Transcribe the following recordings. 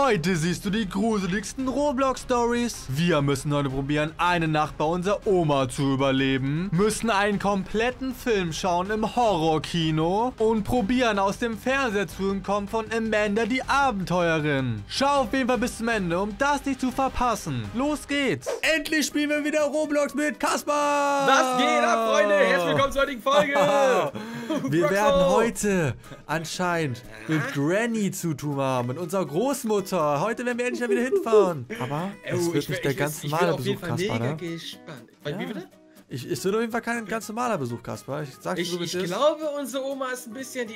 Heute siehst du die gruseligsten Roblox-Stories. Wir müssen heute probieren, eine Nacht bei unserer Oma zu überleben, müssen einen kompletten Film schauen im Horrorkino und probieren, aus dem Fernseher zu entkommen von Amanda, die Abenteuerin. Schau auf jeden Fall bis zum Ende, um das nicht zu verpassen. Los geht's! Endlich spielen wir wieder Roblox mit Kaspar! Was geht ab, Freunde? Herzlich willkommen zur heutigen Folge! Wir werden heute anscheinend mit Granny zu tun haben, mit unserer Großmutter. Heute werden wir endlich wieder hinfahren. Aber es wird nicht der ganz normale Besuch, Kaspar, ne? Es wird auf jeden Fall kein ganz normaler Besuch, Kaspar. Ich glaube, unsere Oma ist ein bisschen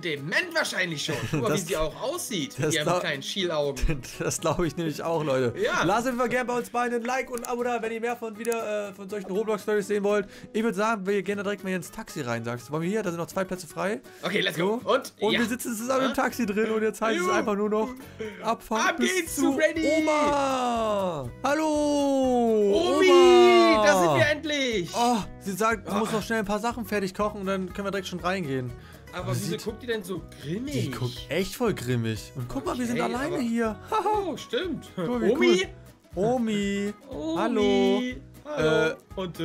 dement wahrscheinlich schon. Guck mal, wie sie auch aussieht. Die haben keinen Schielaugen. Das glaube ich nämlich auch, Leute. Ja. Lasst auf jeden Fall gerne bei uns beiden ein Like und ein Abo da, wenn ihr mehr von solchen Roblox-Stories sehen wollt. Ich würde sagen, wir gehen da direkt mal hier ins Taxi rein, sagst du. Wollen wir hier? Da sind noch 2 Plätze frei. Okay, let's go. So. Und ja, wir sitzen zusammen im Taxi drin und jetzt heißt es einfach nur noch Abfahrt bis zu Freddy. Oma! Hallo! Omi! Oma. Da sind wir endlich! Oh, sie sagt, du musst noch schnell ein paar Sachen fertig kochen und dann können wir direkt schon reingehen. Aber wieso guckt die denn so grimmig? Die guckt echt voll grimmig. Und guck mal, wir sind alleine hier. Oh, stimmt. Guck, Omi? Cool. Omi? Omi? Hallo? Hallo. Und,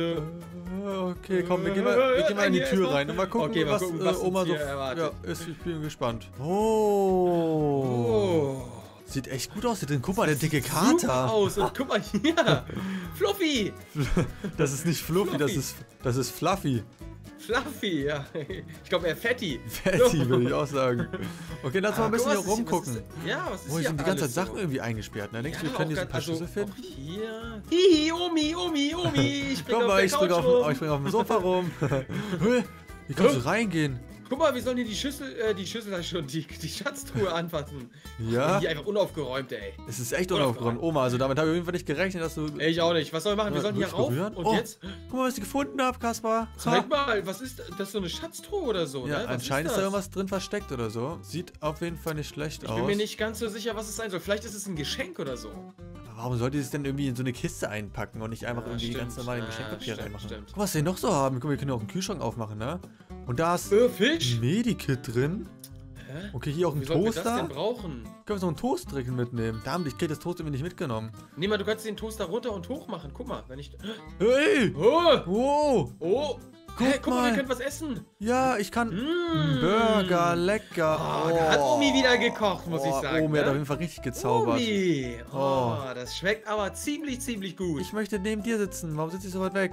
okay, komm, wir gehen mal in die Tür rein und mal gucken, was Oma so erwartet. Ja, ich bin gespannt. Oh. Sieht echt gut aus hier drin. Guck mal, der dicke Kater. Sieht aus. Und guck mal hier. Fluffy. Das ist nicht Fluffy, das ist Fluffy. Fluffy, ja. Ich glaube eher Fatty. Fatty, würde ich auch sagen. Okay, lass mal ein bisschen hier rumgucken. Was ist hier sind die ganze Zeit Sachen irgendwie eingesperrt. Ne? Denkst du, wir können hier so ein paar Schlüssel finden? Hier. Hihi, Omi. Ich spring auf dem Sofa rum. Wie kannst du reingehen? Guck mal, wir sollen hier die Schatztruhe anfassen. Ja. Die einfach unaufgeräumt, ey. Es ist echt unaufgeräumt, Oma. Also damit habe ich auf jeden Fall nicht gerechnet, dass du... Ich auch nicht. Was soll ich machen? Wir sollen hier rauf. Und jetzt? Guck mal, was ich gefunden habe, Kaspar. Zeig mal, was ist das? So eine Schatztruhe oder so? Ja, ne? Anscheinend ist da irgendwas drin versteckt oder so. Sieht auf jeden Fall nicht schlecht aus. Ich bin mir nicht ganz so sicher, was es sein soll. Vielleicht ist es ein Geschenk oder so. Warum sollte es denn irgendwie in so eine Kiste einpacken und nicht einfach irgendwie ganz normal in Geschenkpapier reinmachen? Guck mal, was wir noch so haben. Guck mal, wir können ja auch einen Kühlschrank aufmachen, ne? Und da ist ein Medikit drin. Hä? Okay, hier auch ein Toaster. Wie sollen wir das denn brauchen? Können wir so einen Toast direkt mitnehmen? Verdammt, ich krieg das Toast irgendwie nicht mitgenommen. Nee, mal, du kannst den Toaster runter und hoch machen. Guck mal, wenn ich... Hey! Oh! Wow! Oh! Guck mal, wir können was essen. Ja, ich kann... Burger, lecker. Oh, da hat Omi wieder gekocht, muss ich sagen. Omi hat auf jeden Fall richtig gezaubert. Omi! Oh, das schmeckt aber ziemlich gut. Ich möchte neben dir sitzen. Warum sitze ich so weit weg?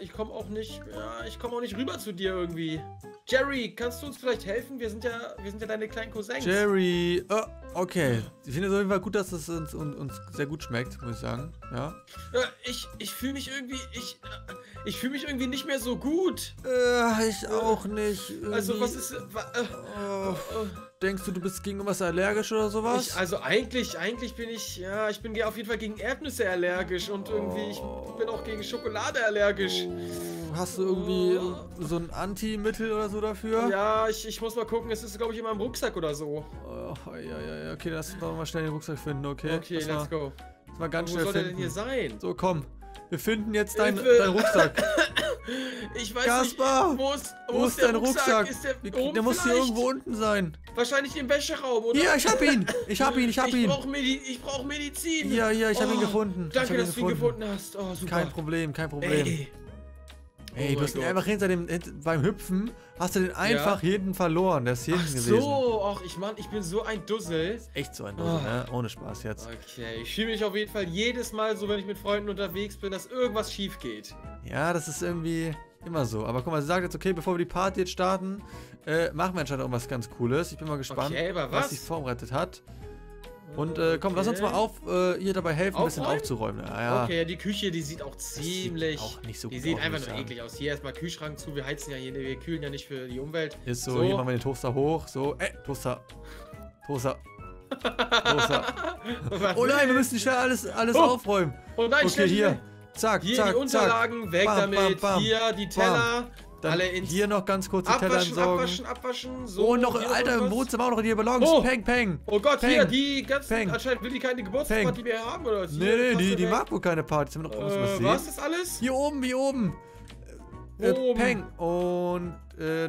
Ich komme auch nicht. Ja, ich komme auch nicht rüber zu dir irgendwie. Jerry, kannst du uns vielleicht helfen? Wir sind ja deine kleinen Cousins. Jerry, okay. Ich finde es auf jeden Fall gut, dass es uns sehr gut schmeckt, muss ich sagen. Ja. Ich fühle mich irgendwie, ich fühle mich irgendwie nicht mehr so gut. Ich auch nicht. Irgendwie. Also was ist? Denkst du, du bist gegen irgendwas allergisch oder sowas? Eigentlich bin ich, ja, ich bin auf jeden Fall gegen Erdnüsse allergisch und irgendwie, ich bin auch gegen Schokolade allergisch. Hast du irgendwie so ein Anti-Mittel oder so dafür? Ja, ich muss mal gucken, es ist, glaube ich, in meinem Rucksack oder so. Ja, okay, lass uns doch mal schnell den Rucksack finden, okay? Okay, let's go. Das war ganz schnell. Wo soll der denn hier sein? So, komm. Wir finden jetzt deinen Rucksack. Ich weiß nicht, wo ist dein Rucksack? Der muss hier irgendwo unten sein. Wahrscheinlich im Wäscheraum, oder? Ja, ich hab ihn. Ich brauch Medizin. Ja, ich hab ihn gefunden. Danke, dass du ihn gefunden hast. Oh, super. Kein Problem. Ey, du hast ihn einfach beim Hüpfen, hast du den einfach hinten verloren. Der ist hinten gewesen. Ich bin so ein Dussel. Echt so ein Dussel, ne? Ohne Spaß jetzt. Okay, ich fühle mich auf jeden Fall jedes Mal so, wenn ich mit Freunden unterwegs bin, dass irgendwas schief geht. Ja, das ist irgendwie immer so. Aber guck mal, sie sagt jetzt, okay, bevor wir die Party jetzt starten, machen wir anscheinend irgendwas ganz Cooles. Ich bin mal gespannt, okay, was sie vorbereitet hat. Und komm, lass uns mal hier dabei helfen, ein bisschen aufzuräumen. Ja. Okay, die Küche, die sieht auch ziemlich... Die sieht einfach nur eklig aus. Hier erstmal Kühlschrank zu, wir heizen ja hier, wir kühlen ja nicht für die Umwelt. Ist so, hier machen wir den Toaster hoch, so. Toaster. Oh nein, wir müssen schnell alles aufräumen. Oh nein, okay, hier. Zack, die Unterlagen, weg damit. Bam. Hier, die Teller. Bam. Dann alle hier noch ganz kurz die Teller entsorgen. Abwaschen. So, und noch, Alter, im Wohnzimmer auch noch die Ballons. Peng. Oh Gott, peng. Hier, die ganzen, anscheinend will die keine Geburtstagsparty mehr haben, oder? Nee, die mag wohl keine Partys. Was ist das alles? Hier oben. oben. Peng. Und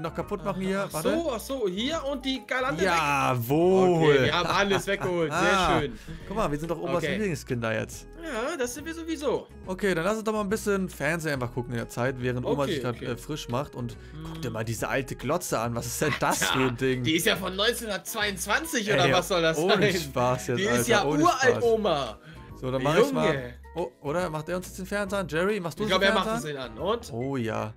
noch kaputt machen hier. Warte. Ach so, hier und die Galante weg. Jawohl. Okay, wir haben alles weggeholt. Sehr schön. Guck mal, wir sind doch Omas Lieblingskinder jetzt. Ja, das sind wir sowieso. Okay, dann lass uns doch mal ein bisschen Fernsehen einfach gucken in der Zeit, während Oma sich gerade frisch macht. Und guck dir mal diese alte Glotze an. Was ist denn das für ein Ding? Die ist ja von 1922 oder was soll das sein? Ohne Spaß jetzt, Alter. Die ist ja uralt, Oma. So, dann mach ich mal. Oh, oder? Macht er uns jetzt den Fernseher an? Jerry, machst du den Fernseher an? Ich glaube, er macht uns den an. Und? Oh ja.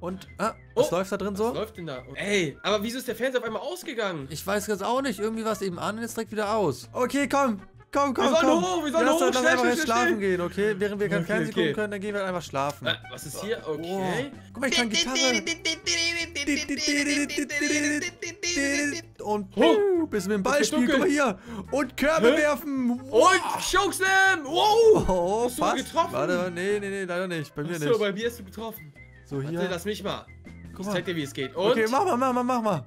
Und, was läuft da drin so? Was läuft denn da? Ey, aber wieso ist der Fernseher auf einmal ausgegangen? Ich weiß ganz auch nicht. Irgendwie war es eben an und jetzt direkt wieder aus. Okay, komm. Wir sollen hoch. Lass einfach jetzt schlafen gehen, okay? Während wir kein Fernsehen gucken können, dann gehen wir einfach schlafen. Was ist hier? Okay. Guck mal, ich kann Gitarre. Und bis mit dem Ball spielen. Guck mal hier. Und Körbe werfen. Und Chokeslam. Wow. Hast du getroffen? Warte, nee, leider nicht. Bei mir nicht. So, bei mir hast du getroffen. So, hier. Lass mich mal. Ich zeig dir, wie es geht. Okay, mach mal.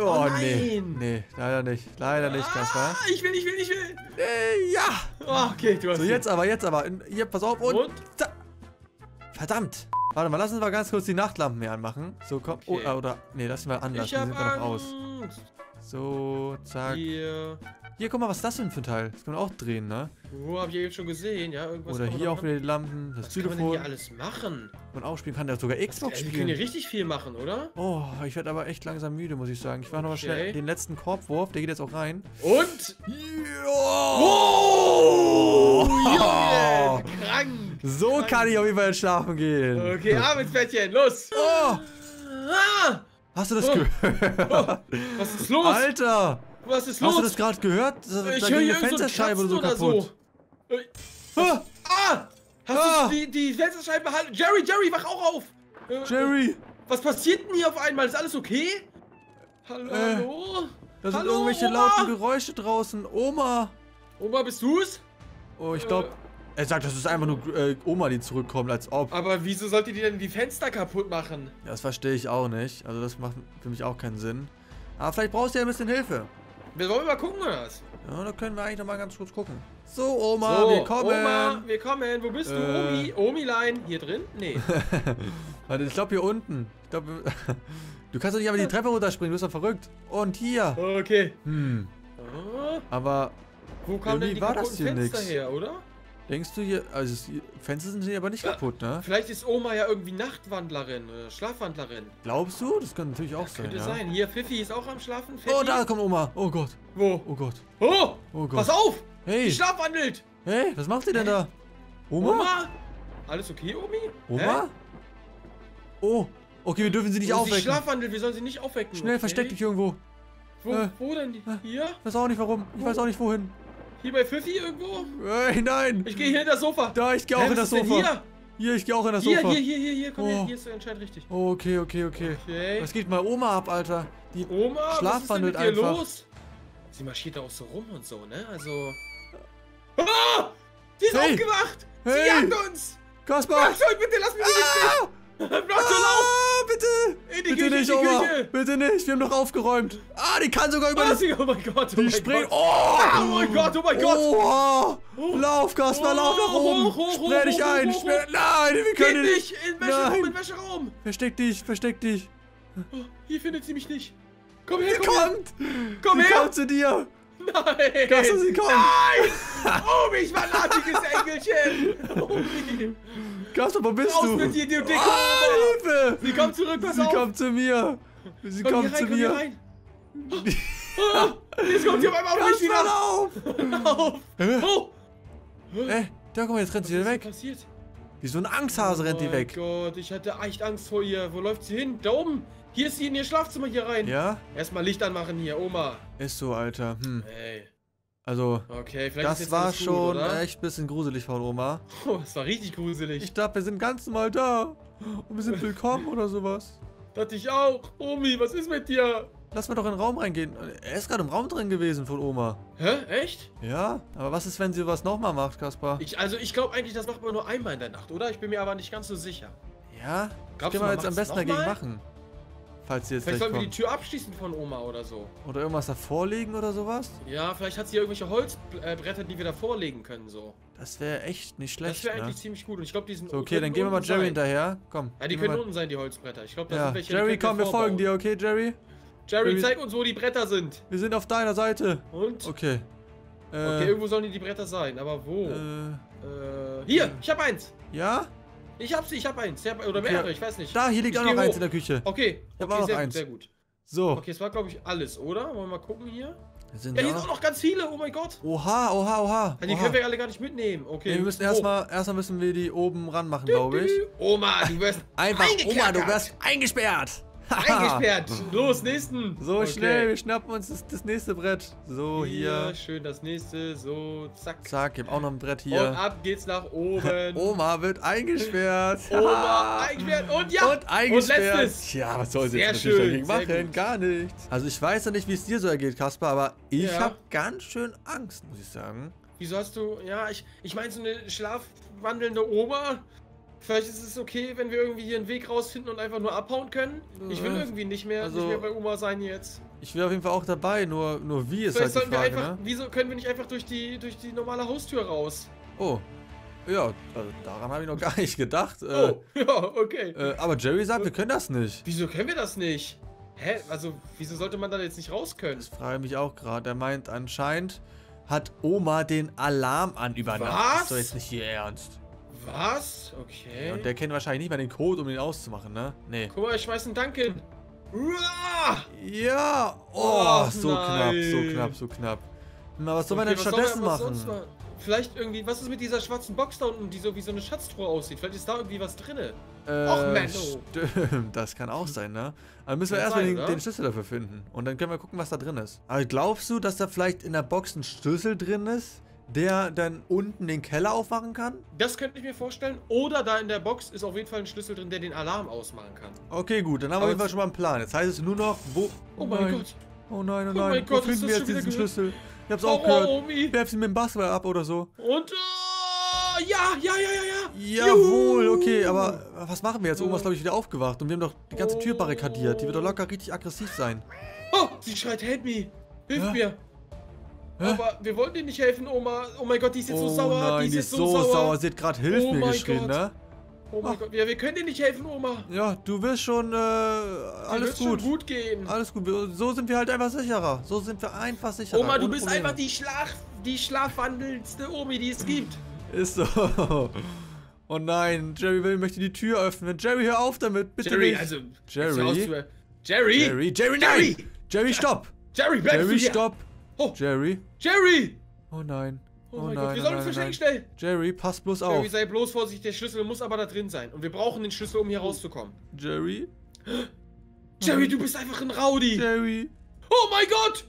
Oh nein. Nee, leider nicht, Kaspar. Ich will. Ja. Okay, du hast. So, jetzt aber. Hier, pass auf und. Verdammt. Warte mal, lass uns mal ganz kurz die Nachtlampen hier anmachen. So, komm. Okay. Oder. Nee, lass sie mal anders. Die sind wir noch aus. So, zack. Hier, guck mal, was ist das denn für ein Teil? Das kann man auch drehen, ne? Oh, hab ich eben schon gesehen, ja. Irgendwas oder hier auch wieder die Lampen, das Telefon. Was kann man denn hier alles machen? Man auch spielen kann, der sogar Xbox spielen. Wir können hier richtig viel machen, oder? Oh, ich werde aber echt langsam müde, muss ich sagen. Ich mache nochmal schnell den letzten Korbwurf, der geht jetzt auch rein. Und? Oh! Junge! Krank! So kann ich auf jeden Fall jetzt schlafen gehen. Okay, ab ins Bettchen, los! Oh! Ah! Hast du das gehört? Oh. Was ist los? Alter! Was ist los? Hast du das gerade gehört? Ich höre hier Fensterscheibe so kaputt. Oder so. Hast du die Fensterscheibe behalten? Jerry, wach auch auf! Jerry! Was passiert denn hier auf einmal? Ist alles okay? Hallo? Da sind irgendwelche lauten Geräusche draußen. Oma! Oma, bist du's? Oh, ich glaube... Er sagt, das ist einfach nur Oma, die zurückkommt, als ob. Aber wieso sollte die denn die Fenster kaputt machen? Ja, das verstehe ich auch nicht. Also das macht für mich auch keinen Sinn. Aber vielleicht brauchst du ja ein bisschen Hilfe. Wollen wir mal gucken, oder was? Ja, da können wir eigentlich nochmal ganz kurz gucken. So, Oma, wir kommen. Oma, wir kommen. Wo bist du, Omi? Omilein. Hier drin? Nee. Warte, ich glaube hier unten. Ich glaube... Du kannst doch nicht einfach die Treppe runterspringen, du bist doch verrückt. Und hier. Okay. Aber... Wo kam denn die kaputten Fenster her, oder? Denkst du hier... Also die Fenster sind hier aber nicht kaputt, ne? Vielleicht ist Oma ja irgendwie Nachtwandlerin oder Schlafwandlerin. Glaubst du? Das kann natürlich auch sein, könnte sein. Hier, Pfiffi ist auch am Schlafen. Pfiffi. Oh, da kommt Oma. Oh Gott. Wo? Oh Gott. Oh Gott. Pass auf! Hey! Die schlafwandelt! Hey, was macht ihr denn da? Oma? Alles okay, Omi? Oma? Oh. Okay, wir dürfen sie nicht aufwecken. Sie schlafwandelt, wir sollen sie nicht aufwecken. Schnell, versteck dich irgendwo. Wo denn? Hier? Ich weiß auch nicht warum. Ich weiß auch nicht wohin. Hier bei Pfiffi irgendwo? Nein! Ich gehe hier in das Sofa! Da, ich gehe auch in das Sofa! Hier, ich gehe auch in das Sofa! Hier, komm her, hier ist anscheinend richtig. Okay. Was geht mal Oma ab, Alter? Die Oma, schlafwandelt einfach. Was ist denn mit dir los? Sie marschiert da auch so rum und so, ne? Also... Ah! Sie ist aufgewacht! Sie jagt uns! Kaspar! Bitte lass mich nicht stehen! Bleib so laut! Bitte! In die Küche, nicht, Oma! Bitte nicht, wir haben doch aufgeräumt! Die kann sogar über das... Oh mein Gott, oh mein Gott! Oh mein Gott, oh mein Gott! Lauf, Kaspar, lauf nach oben! Sperr dich ein! Nein, wir können nicht! Geht nicht! In Wäscheraum! Versteck dich! Hier findet sie mich nicht! Komm her, komm her! Sie kommt zu dir! Nein! Kaspar, sie kommt! Nein! Oh, ich war ein artiges Engelchen! Oh, Kaspar, wo bist du? Raus mit dir, du Dicke! Hilfe! Sie kommt zurück, pass auf! Sie kommt zu mir! Sie kommt zu mir! Jetzt kommt hier beim Auto nicht wieder auf! Da komm, jetzt rennt sie wieder weg. Wie so ein Angsthase rennt die weg. Oh Gott, ich hatte echt Angst vor ihr. Wo läuft sie hin? Da oben. Hier ist sie in ihr Schlafzimmer hier rein. Ja? Erstmal Licht anmachen hier, Oma. Ist so, Alter. Ey. Also, okay, das war schon echt ein bisschen gruselig von Oma. Oh, das war richtig gruselig. Ich dachte, wir sind ganz normal da. Und wir sind willkommen oder sowas. Dachte ich auch. Omi, was ist mit dir? Lass mal doch in den Raum reingehen. Er ist gerade im Raum drin gewesen von Oma. Hä? Echt? Ja, aber was ist, wenn sie was nochmal macht, Kaspar? Ich glaube eigentlich, das macht man nur einmal in der Nacht, oder? Ich bin mir aber nicht ganz so sicher. Ja? Das können wir jetzt am besten dagegen machen. Falls sie jetzt vielleicht sollen wir die Tür abschließen von Oma oder so. Oder irgendwas davor legen oder sowas? Ja, vielleicht hat sie ja irgendwelche Holzbretter, die wir davor legen können, so. Das wäre echt nicht schlecht, das wäre eigentlich ziemlich gut. Und ich glaube, die sind so, okay, dann gehen wir mal Jerry hinterher. Komm. Ja, die können unten sein, die Holzbretter. Ich glaube, das sind welche. Jerry, komm, wir folgen dir, okay, Jerry? Jerry, zeig uns, wo die Bretter sind. Wir sind auf deiner Seite. Und? Okay. Okay, irgendwo sollen die Bretter sein, aber wo? Hier, ich hab eins. Ja? Ich hab eins. Oder mehrere, okay. Ich weiß nicht. Da, hier liegt auch noch eins in der Küche. Okay, ich hab auch noch eins. Sehr gut. So. Okay, es war, glaube ich, alles, oder? Wollen wir mal gucken hier? Sind ja, hier sind auch noch ganz viele, oh mein Gott. Oha. Ja, die können wir alle gar nicht mitnehmen. Okay. Nee, wir müssen erstmal müssen wir die oben ranmachen, glaube ich. Oma, du wirst eingesperrt. Eingesperrt. Los, nächsten. So, okay. Schnell, wir schnappen uns das nächste Brett. So, hier. Schön das nächste. So, zack. Zack, ich hab auch noch ein Brett hier. Und ab geht's nach oben. Oma wird eingesperrt. Oma eingesperrt. Und ja. Und eingesperrt. Und letztes. Ja, was soll sie jetzt natürlich dagegen machen? Gar nichts. Also, ich weiß ja nicht, wie es dir so ergeht, Kaspar, aber ich habe ganz schön Angst, muss ich sagen. Wieso hast du... Ja, ich meine, so eine schlafwandelnde Oma... Vielleicht ist es okay, wenn wir irgendwie hier einen Weg rausfinden und einfach nur abhauen können. Ich will irgendwie nicht mehr bei Oma sein jetzt. Ich will auf jeden Fall auch dabei, nur wie ist halt die Frage, ne? Wieso können wir nicht einfach durch die normale Haustür raus? Oh, ja, also daran habe ich noch gar nicht gedacht. Okay. Aber Jerry sagt, wir können das nicht. Wieso können wir das nicht? Hä? Also, wieso sollte man da jetzt nicht raus können? Das frage ich mich auch gerade. Er meint, anscheinend hat Oma den Alarm übernommen. Was? Ist doch jetzt nicht hier ernst. Was? Okay. Ja, und der kennt wahrscheinlich nicht mal den Code, um ihn auszumachen, ne? Nee. Guck mal, ich schmeiß einen Duncan. Uah! Ja! Oh, so knapp. Na, was soll man denn stattdessen machen? Vielleicht irgendwie, was ist mit dieser schwarzen Box da unten, die so wie so eine Schatztruhe aussieht? Vielleicht ist da irgendwie was drin. Och, Menno. Stimmt, das kann auch sein, ne? Aber müssen wir erstmal den Schlüssel dafür finden. Und dann können wir gucken, was da drin ist. Aber glaubst du, dass da vielleicht in der Box ein Schlüssel drin ist, der dann unten den Keller aufmachen kann? Das könnte ich mir vorstellen. Oder da in der Box ist auf jeden Fall ein Schlüssel drin, der den Alarm ausmachen kann. Okay, gut. Dann haben wir auf jeden Fall schon mal einen Plan. Jetzt heißt es nur noch, wo... Oh mein Gott. Oh nein, oh nein. Oh mein Gott, wo finden wir jetzt diesen Schlüssel? Ich hab's auch gehört. Werf sie mit dem Basketball ab oder so. Und... Ja. Jawohl, okay. Aber was machen wir jetzt? Oma ist, glaube ich, wieder aufgewacht. Und wir haben doch die ganze Tür barrikadiert. Die wird doch locker richtig aggressiv sein. Oh, sie schreit, help me. Hilf mir. Hä? Aber wir wollten dir nicht helfen, Oma. Oh mein Gott, die ist jetzt so sauer. Nein, die ist jetzt so sauer. Sie hat gerade Hilfe mir geschrien, ne? Oh mein Gott. Ja, wir können dir nicht helfen, Oma. Ja, du wirst schon alles gut. Schon gut gehen. Alles gut. So sind wir halt einfach sicherer. Oma, du bist einfach die schlafwandelndste Omi, die es gibt. Ist so. Oh nein, Jerry möchte die Tür öffnen. Jerry, hör auf damit, bitte. Jerry, nein. Jerry, stopp. Jerry, bleib hier. Stopp. Oh. Jerry! Oh nein. Oh mein Gott, wir sollen uns verstecken, schnell! Jerry, pass bloß auf. Jerry, sei bloß vorsichtig, der Schlüssel muss aber da drin sein. Und wir brauchen den Schlüssel, um hier rauszukommen. Jerry? Jerry, du bist einfach ein Rowdy! Jerry! Oh mein Gott!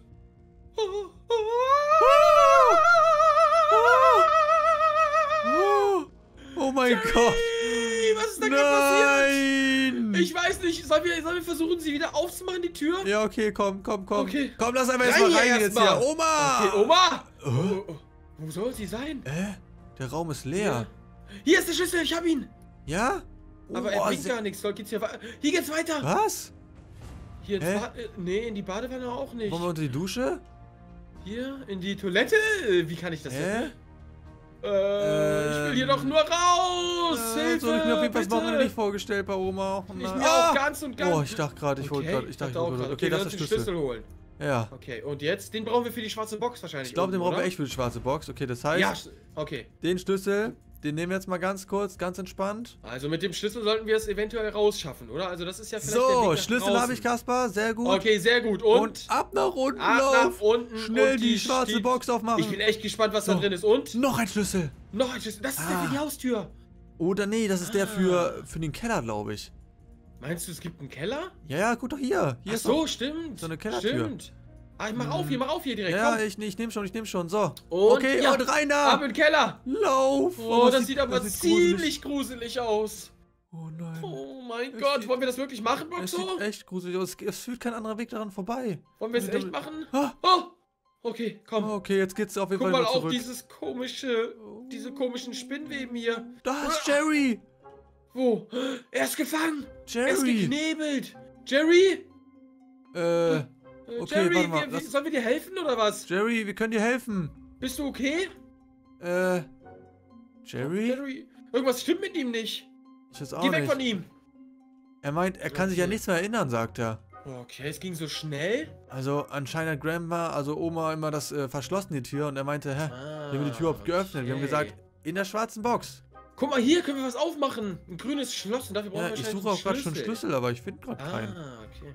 Oh mein Gott! Was ist da gerade passiert? Ich weiß nicht, sollen wir versuchen, sie wieder aufzumachen, die Tür? Ja, okay, komm. Okay. Komm, lass einfach erstmal rein jetzt hier. Oma! Okay, Oma! Wo soll sie sein? Der Raum ist leer. Ja. Hier ist der Schlüssel, ich hab ihn! Ja? Aber er bringt gar nichts, Leute. Hier geht's weiter! Was? Hier ins in die Badewanne auch nicht. Wollen wir unter die Dusche? Hier, in die Toilette? Wie kann ich das denn? Ich will hier doch nur raus! Hilfe, so habe ich mir auf jeden Fall das Wochenende nicht vorgestellt bei Oma. Oh, ich mir auch ganz und ganz. Oh, ich dachte gerade, ich hole gerade. Okay, lass den Schlüssel holen. Ja. Okay, und jetzt? Den brauchen wir für die schwarze Box wahrscheinlich. Ich glaube, den brauchen wir echt für die schwarze Box. Okay, das heißt... Ja, okay. Den Schlüssel, den nehmen wir jetzt mal ganz kurz, ganz entspannt. Also mit dem Schlüssel sollten wir es eventuell rausschaffen, oder? Also das ist ja vielleicht der Weg nach Schlüssel habe ich, Kaspar. Sehr gut. Okay, sehr gut. Und ab nach unten laufen. Schnell und die schwarze Box aufmachen. Ich bin echt gespannt, was da drin ist. Und? Noch ein Schlüssel. Das ist der für die Haustür. Oder nee, das ist der für den Keller, glaube ich. Meinst du, es gibt einen Keller? Ja, guck doch hier. Ach so, stimmt. So eine Kellertür. Stimmt. Ah, ich mach auf hier direkt. Ja, ich nehm schon. So. Und okay, und rein da. Ab in den Keller. Lauf. Oh, das sieht aber ziemlich gruselig aus. Oh nein. Oh mein Gott, wollen wir das wirklich machen, Boxer? Das sieht echt gruselig aus. Es führt kein anderer Weg daran vorbei. Wollen wir es echt machen? Oh. Okay, komm. Okay, jetzt geht's auf jeden Fall zurück. Guck mal auf dieses komische, diese komischen Spinnweben hier. Da ist Jerry. Wo? Er ist gefangen. Jerry. Er ist geknebelt. Jerry? Okay, Jerry, warte mal, sollen wir dir helfen oder was? Jerry, wir können dir helfen. Bist du okay? Jerry? Jerry? Irgendwas stimmt mit ihm nicht. Ich weiß auch nicht. Geh weg von ihm. Er meint, er kann sich ja nichts mehr erinnern, sagt er. Okay, es ging so schnell. Also anscheinend hat Grandma, also Oma, immer das verschlossen, die Tür. Und er meinte, hä, wir haben die Tür geöffnet. Okay. Wir haben gesagt, in der schwarzen Box. Guck mal, hier können wir was aufmachen. Ein grünes Schloss. Und dafür brauchen wir Schlüssel. Ich suche auch gerade schon Schlüssel, aber ich finde gerade keinen. Okay.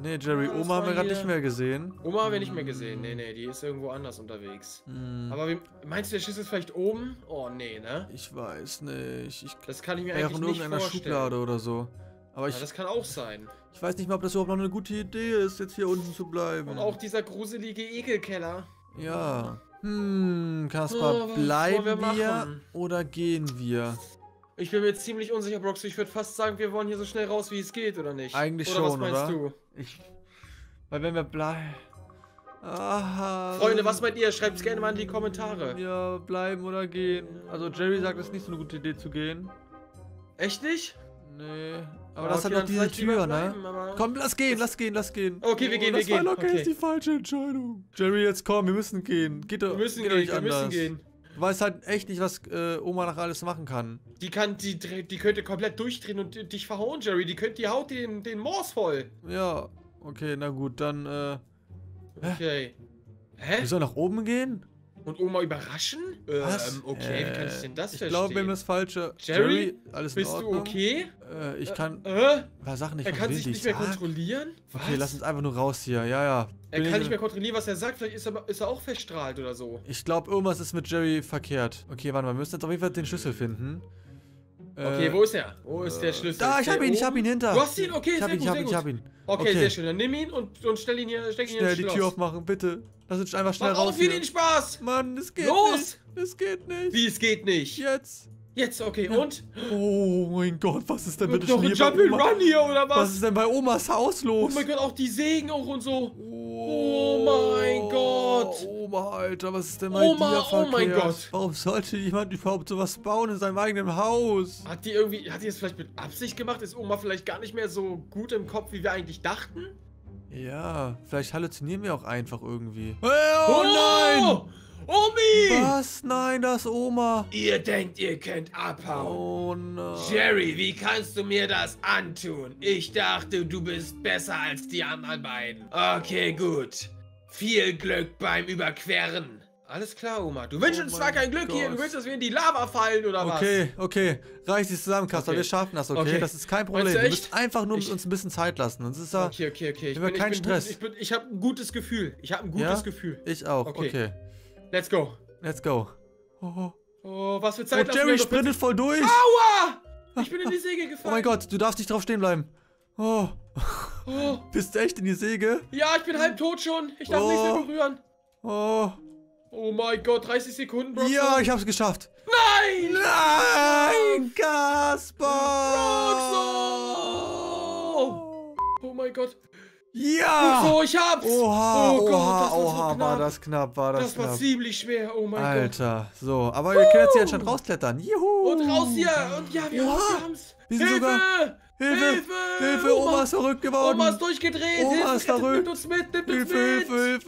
Nee, Jerry, Oma haben wir gerade nicht mehr gesehen. Oma haben wir nicht mehr gesehen. Nee, nee, die ist irgendwo anders unterwegs. Aber meinst du, der Schlüssel ist vielleicht oben? Oh, nee, ne? Ich weiß nicht. Das kann ich mir eigentlich nicht vorstellen. In irgendeiner Schublade oder so. Aber das kann auch sein. Ich weiß nicht mal, ob das überhaupt noch eine gute Idee ist, jetzt hier unten zu bleiben. Und auch dieser gruselige Ekelkeller. Ja. Kaspar, bleiben wir oder gehen wir? Ich bin mir ziemlich unsicher, Brox. Ich würde fast sagen, wir wollen hier so schnell raus, wie es geht, oder nicht? Eigentlich schon, oder? Was meinst du? Weil wenn wir bleiben... Freunde, was meint ihr? Schreibt es gerne mal in die Kommentare. Ja, bleiben oder gehen. Also Jerry sagt, es ist nicht so eine gute Idee zu gehen. Echt nicht? Nee. Aber das hat doch diese Tür, ne? Komm, lass gehen. Okay, wir gehen, wir gehen. Das war locker jetzt die falsche Entscheidung. Jerry, jetzt komm, wir müssen gehen. Geht doch nicht anders. Wir müssen gehen. Du weißt halt echt nicht, was Oma noch alles machen kann. Die könnte komplett durchdrehen und dich verhauen, Jerry. Die haut den Mors voll. Ja, okay, na gut, dann okay. Hä? Wir sollen nach oben gehen? Und Oma überraschen? Was? Okay, wie kann ich denn das verstehen? Ich glaube, wir haben das Falsche. Jerry, alles in Ordnung? Bist du okay? Ich kann... Er kann sich nicht mehr kontrollieren? Was? Okay, lass uns einfach nur raus hier, ja. Er kann nicht mehr kontrollieren, was er sagt. Vielleicht ist er auch verstrahlt oder so. Ich glaube, irgendwas ist mit Jerry verkehrt. Okay, warte mal, wir müssen jetzt auf jeden Fall den Schlüssel finden. Okay, wo ist er? Wo ist der Schlüssel? Da, ich hab ihn hinter. Du hast ihn? Okay, ich hab ihn. Okay, sehr schön. Dann nimm ihn und stell ihn hier, steck ihn hier in den Schloss. Schnell die Tür aufmachen, bitte. Lass uns einfach schnell raus. Mach auf hier den Spaß! Mann, das geht nicht. Das geht nicht. Wie, es geht nicht? Jetzt, okay, und? Oh mein Gott, was ist denn bitte schon hier? Doch ein Jump'n'Run hier, oder was? Was ist denn bei Omas Haus los? Oh mein Gott, auch die Sägen auch und so. Oh mein Gott. Oma, Alter, was ist denn bei dir verkehrt? Oh mein Gott. Warum sollte jemand überhaupt sowas bauen in seinem eigenen Haus? Hat die das vielleicht mit Absicht gemacht? Ist Oma vielleicht gar nicht mehr so gut im Kopf, wie wir eigentlich dachten? Ja, vielleicht halluzinieren wir auch einfach irgendwie. Oh nein! Omi! Was? Nein, das ist Oma. Ihr denkt, ihr könnt abhauen. Oh nein. Jerry, wie kannst du mir das antun? Ich dachte, du bist besser als die anderen beiden. Okay, gut. Viel Glück beim Überqueren. Alles klar, Oma. Du wünschst uns zwar kein Glück hier. Du willst, dass wir in die Lava fallen, oder was? Okay. Reiß dich zusammen, Kaspar. Wir schaffen das, okay? Das ist kein Problem. Du musst einfach nur uns ein bisschen Zeit lassen. Sonst ist da... Okay. Ich bin kein Stress. Ich habe ein gutes Gefühl. Ich auch. Okay. Let's go. Oh, was für Zeit. Jerry sprintet voll durch. Aua! Ich bin in die Säge gefallen. Oh mein Gott, du darfst nicht drauf stehen bleiben. Oh. Bist du echt in die Säge? Ja, ich bin halb tot schon. Ich darf nichts mehr berühren. Oh mein Gott, 30 Sekunden, Bro. Ja, ich hab's geschafft. Nein, Kaspar. Oh mein Gott. Ja! So, ich hab's! Oha, war das knapp. Das war ziemlich schwer, oh mein Gott. Alter, so, aber wir können jetzt hier anscheinend rausklettern. Juhu! Und raus hier! Und ja, wir haben's! Hilfe! Oma ist verrückt geworden! Oma ist durchgedreht! Oma ist verrückt! Nimmt uns mit! Hilfe!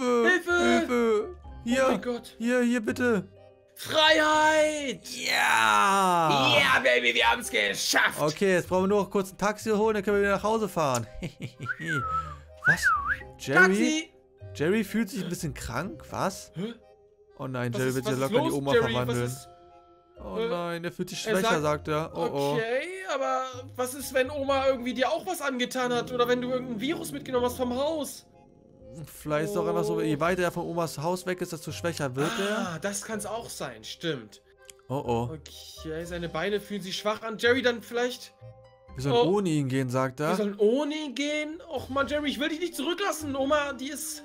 Hier, oh mein Gott. Hier, bitte! Freiheit! Ja! Ja, Baby, wir haben's geschafft! Okay, jetzt brauchen wir nur noch kurz ein Taxi holen, dann können wir wieder nach Hause fahren. Was? Jerry fühlt sich ein bisschen krank, was? Oh nein, Jerry wird ja locker die Oma verwandeln. Oh nein, er fühlt sich schwächer, sagt er. Okay, aber was ist, wenn Oma irgendwie dir auch was angetan hat? Oder wenn du irgendein Virus mitgenommen hast vom Haus? Vielleicht ist es auch einfach so, je weiter er von Omas Haus weg ist, desto schwächer wird er. Ah, das kann es auch sein, stimmt. Okay, seine Beine fühlen sich schwach an. Jerry, dann vielleicht... Wir sollen ohne ihn gehen, sagt er. Wir sollen ohne ihn gehen? Och man, Jerry, ich will dich nicht zurücklassen. Oma, die ist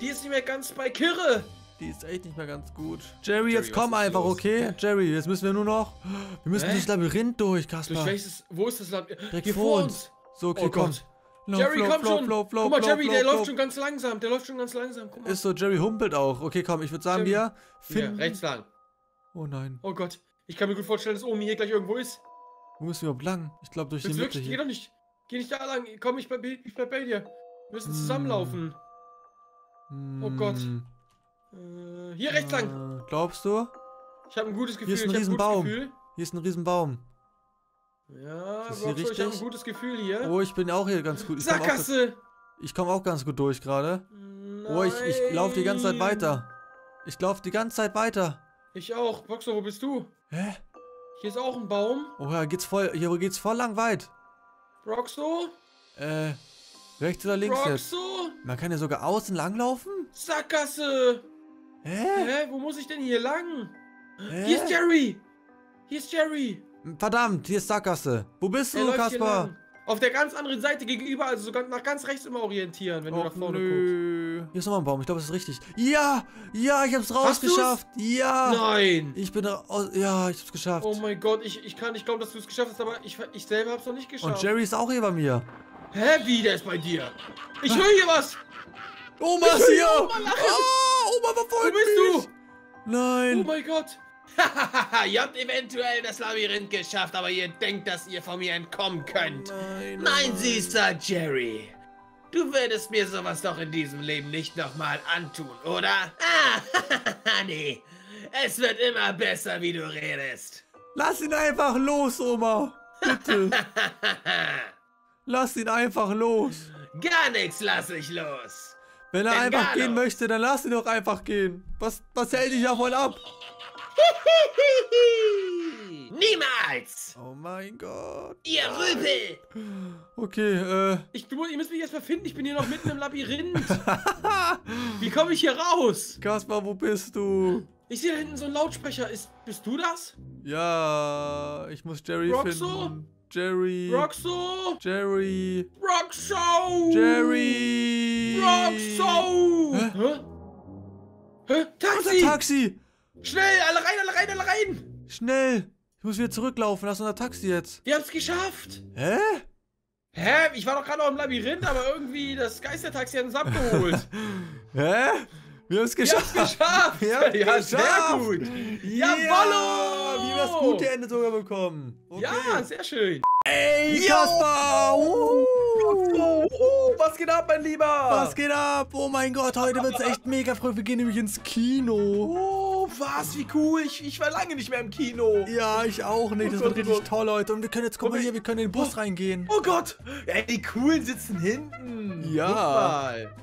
nicht mehr ganz bei Kirre. Die ist echt nicht mehr ganz gut. Jerry, jetzt komm einfach, okay? Jerry, jetzt müssen wir nur noch... Wir müssen durchs Labyrinth durch, Kaspar. Wo ist das Labyrinth? Direkt vor uns. So, okay, komm. Jerry, komm schon. Guck mal, Jerry, der läuft schon ganz langsam. Guck mal. Ist so, Jerry humpelt auch. Okay, komm, ich würde sagen, wir finden... rechts lang. Oh nein. Oh Gott, ich kann mir gut vorstellen, dass Omi hier gleich irgendwo ist. Wo müssen wir überhaupt lang? Ich glaube durch die Mitte. Geht doch nicht. Geh nicht da lang. Komm, ich bleib bei dir. Wir müssen zusammenlaufen. Oh Gott. Hier rechts lang. Glaubst du? Ich habe ein gutes Gefühl. Hier ist ein Riesenbaum. Hier ist ein Riesenbaum. Ja, ist hier ich habe ein gutes Gefühl hier. Oh, ich bin auch hier ganz gut. Sackgasse! Ich komme auch ganz gut durch gerade. Oh, ich laufe die ganze Zeit weiter. Ich laufe die ganze Zeit weiter. Ich auch. Boxer, wo bist du? Hä? Hier ist auch ein Baum. Oh ja, hier geht's voll lang weit. Roxo? Rechts oder links jetzt? Man kann ja sogar außen lang laufen? Sackgasse! Hä? Wo muss ich denn hier lang? Hier ist Jerry! Hier ist Jerry! Verdammt, hier ist Sackgasse. Wo bist du, Kaspar? Auf der ganz anderen Seite gegenüber, also sogar nach ganz rechts immer orientieren, wenn du nach vorne guckst. Hier ist nochmal ein Baum, ich glaube, das ist richtig. Ja! Ja, ich hab's rausgeschafft! Ja! Nein! Ich bin raus. Ja, ich hab's geschafft. Oh mein Gott, ich kann nicht glauben, dass du es geschafft hast, aber ich selber hab's noch nicht geschafft. Und Jerry ist auch hier bei mir. Hä? Wie? Der ist bei dir? Ich höre hier was! Oma ist hier! Oma verfolgt mich! Wo bist du? Nein! Oh mein Gott! Ihr habt eventuell das Labyrinth geschafft, aber ihr denkt, dass ihr von mir entkommen könnt. Nein, nein, süßer Jerry. Du würdest mir sowas doch in diesem Leben nicht nochmal antun, oder? Ah, nee. Es wird immer besser, wie du redest. Lass ihn einfach los, Oma. Bitte. Lass ihn einfach los. Gar nichts lasse ich los. Wenn er einfach gehen möchte, dann lass ihn doch einfach gehen. Was hält dich davon ab? Niemals! Oh mein Gott! Ihr Rüpel! Okay, ihr müsst mich erstmal finden, ich bin hier noch mitten im Labyrinth! Wie komme ich hier raus? Kaspar, wo bist du? Ich sehe da hinten so einen Lautsprecher. Bist du das? Ja, ich muss Jerry finden. Jerry! Roxo! Jerry! Roxo! Jerry! Roxo! Hä? Hä? Taxi! Taxi! Schnell, alle rein, alle rein, alle rein! Schnell! Ich muss wieder zurücklaufen, lass unser Taxi jetzt. Wir haben es geschafft! Hä? Hä? Ich war doch gerade noch im Labyrinth, aber irgendwie das Geistertaxi hat uns abgeholt. Hä? Wir haben es geschafft! Wir haben es geschafft! Ja, sehr gut! Yeah. Jawollo! Wir haben das gute Ende sogar bekommen. Okay. Ja, sehr schön. Ey, Kaspar! Was geht ab, mein Lieber? Was geht ab? Oh mein Gott, heute wird's echt mega früh. Wir gehen nämlich ins Kino. Was? Wie cool. Ich war lange nicht mehr im Kino. Ja, ich auch nicht. Das wird richtig toll, Leute. Und wir können jetzt, guck mal hier, wir können in den Bus reingehen. Oh Gott. Ey, die Coolen sitzen hinten. Ja. Guck mal.